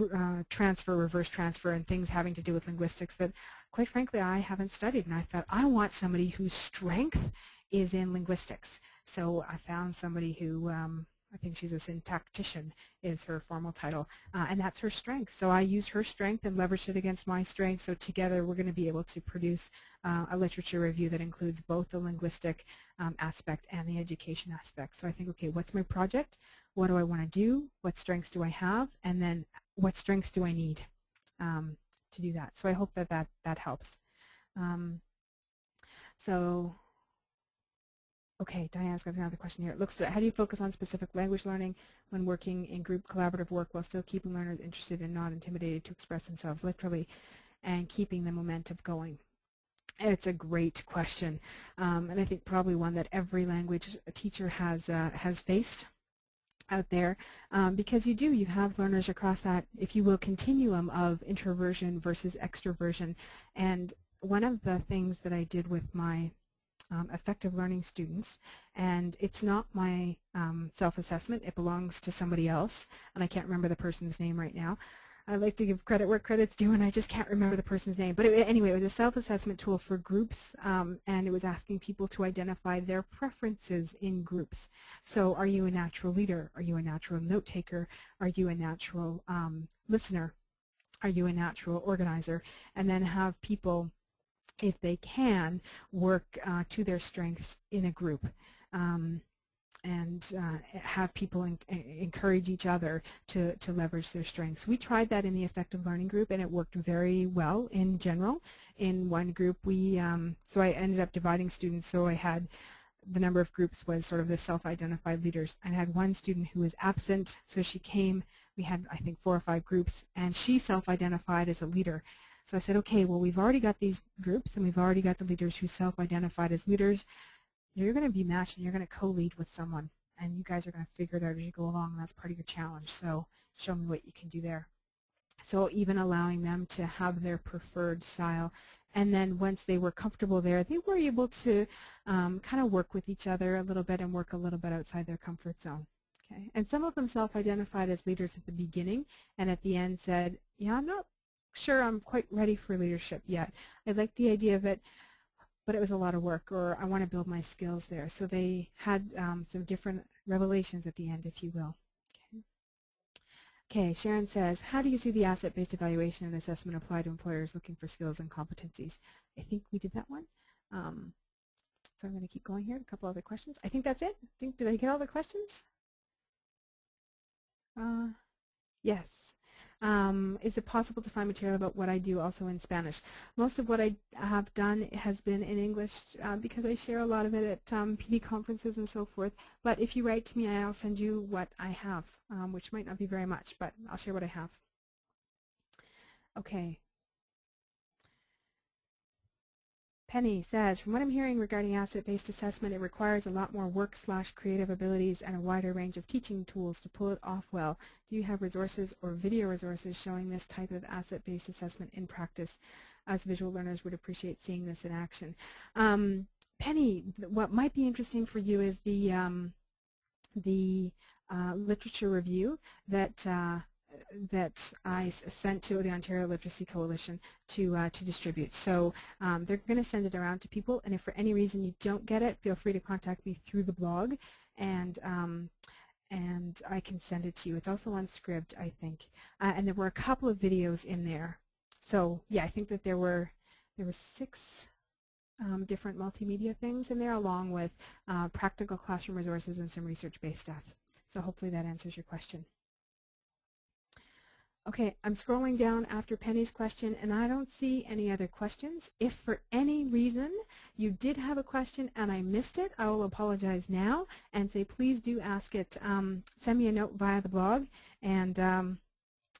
Uh, transfer, reverse transfer, and things having to do with linguistics that, quite frankly, I haven't studied. And I thought, I want somebody whose strength is in linguistics. So I found somebody who, um, I think she's a syntactician, is her formal title, uh, and that's her strength. So I use her strength and leverage it against my strength. So together we're going to be able to produce uh, a literature review that includes both the linguistic um, aspect and the education aspect. So I think, okay, what's my project? What do I want to do? What strengths do I have? And then what strengths do I need um, to do that? So I hope that that, that helps. Um, so, okay, Diane's got another question here. It looks at how do you focus on specific language learning when working in group collaborative work while still keeping learners interested and not intimidated to express themselves literally and keeping the momentum going? It's a great question, um, and I think probably one that every language teacher has, uh, has faced out there, um, because you do, you have learners across that, if you will, continuum of introversion versus extroversion. And one of the things that I did with my um, effective learning students, and it's not my um, self-assessment, it belongs to somebody else, and I can't remember the person's name right now. I like to give credit where credit's due, and I just can't remember the person's name. But it, anyway, it was a self-assessment tool for groups, um, and it was asking people to identify their preferences in groups. So are you a natural leader? Are you a natural note-taker? Are you a natural um, listener? Are you a natural organizer? And then have people, if they can, work uh, to their strengths in a group. Um, and uh, have people in, encourage each other to, to leverage their strengths. We tried that in the effective learning group, and it worked very well in general. In one group, we um, so I ended up dividing students, so I had the number of groups was sort of the self-identified leaders. I had one student who was absent, so she came, we had I think four or five groups, and she self-identified as a leader. So I said, okay, well, we've already got these groups, and we've already got the leaders who self-identified as leaders. You're going to be matched, and you're going to co-lead with someone, and you guys are going to figure it out as you go along. That's part of your challenge, so show me what you can do there. So even allowing them to have their preferred style, and then once they were comfortable there, they were able to um, kind of work with each other a little bit and work a little bit outside their comfort zone. Okay. And some of them self-identified as leaders at the beginning, and at the end said, yeah, I'm not sure I'm quite ready for leadership yet. I like the idea of it, but it was a lot of work, or I want to build my skills there. So they had um, some different revelations at the end, if you will. Okay, Sharon says, how do you see the asset-based evaluation and assessment apply to employers looking for skills and competencies? I think we did that one. Um, so I'm going to keep going here, a couple other questions. I think that's it. I think, did I get all the questions? Uh, yes. Um, is it possible to find material about what I do also in Spanish? Most of what I have done has been in English uh, because I share a lot of it at um, P D conferences and so forth. But if you write to me, I'll send you what I have, um, which might not be very much, but I'll share what I have. Okay. Penny says, from what I'm hearing regarding asset-based assessment, it requires a lot more work slash creative abilities and a wider range of teaching tools to pull it off well. Do you have resources or video resources showing this type of asset-based assessment in practice? As visual learners would appreciate seeing this in action. Um, Penny, what might be interesting for you is the, um, the uh, literature review that uh, that I sent to the Ontario Literacy Coalition to, uh, to distribute. So um, they're going to send it around to people, and if for any reason you don't get it, feel free to contact me through the blog, and, um, and I can send it to you. It's also on Scribd, I think, uh, and there were a couple of videos in there. So yeah, I think that there were, there were six um, different multimedia things in there, along with uh, practical classroom resources and some research-based stuff. So hopefully that answers your question. Okay, I'm scrolling down after Penny's question, and I don't see any other questions. If for any reason you did have a question and I missed it, I will apologize now and say please do ask it. Um, send me a note via the blog, and um,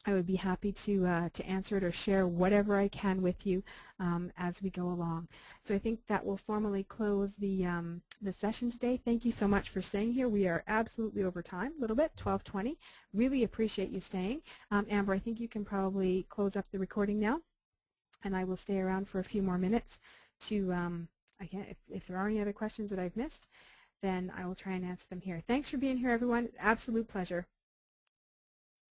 I would be happy to, uh, to answer it or share whatever I can with you um, as we go along. So I think that will formally close the, um, the session today. Thank you so much for staying here. We are absolutely over time, a little bit, twelve twenty. Really appreciate you staying. Um, Amber, I think you can probably close up the recording now, and I will stay around for a few more minutes to, um, again, if, if there are any other questions that I've missed, then I will try and answer them here. Thanks for being here, everyone. Absolute pleasure.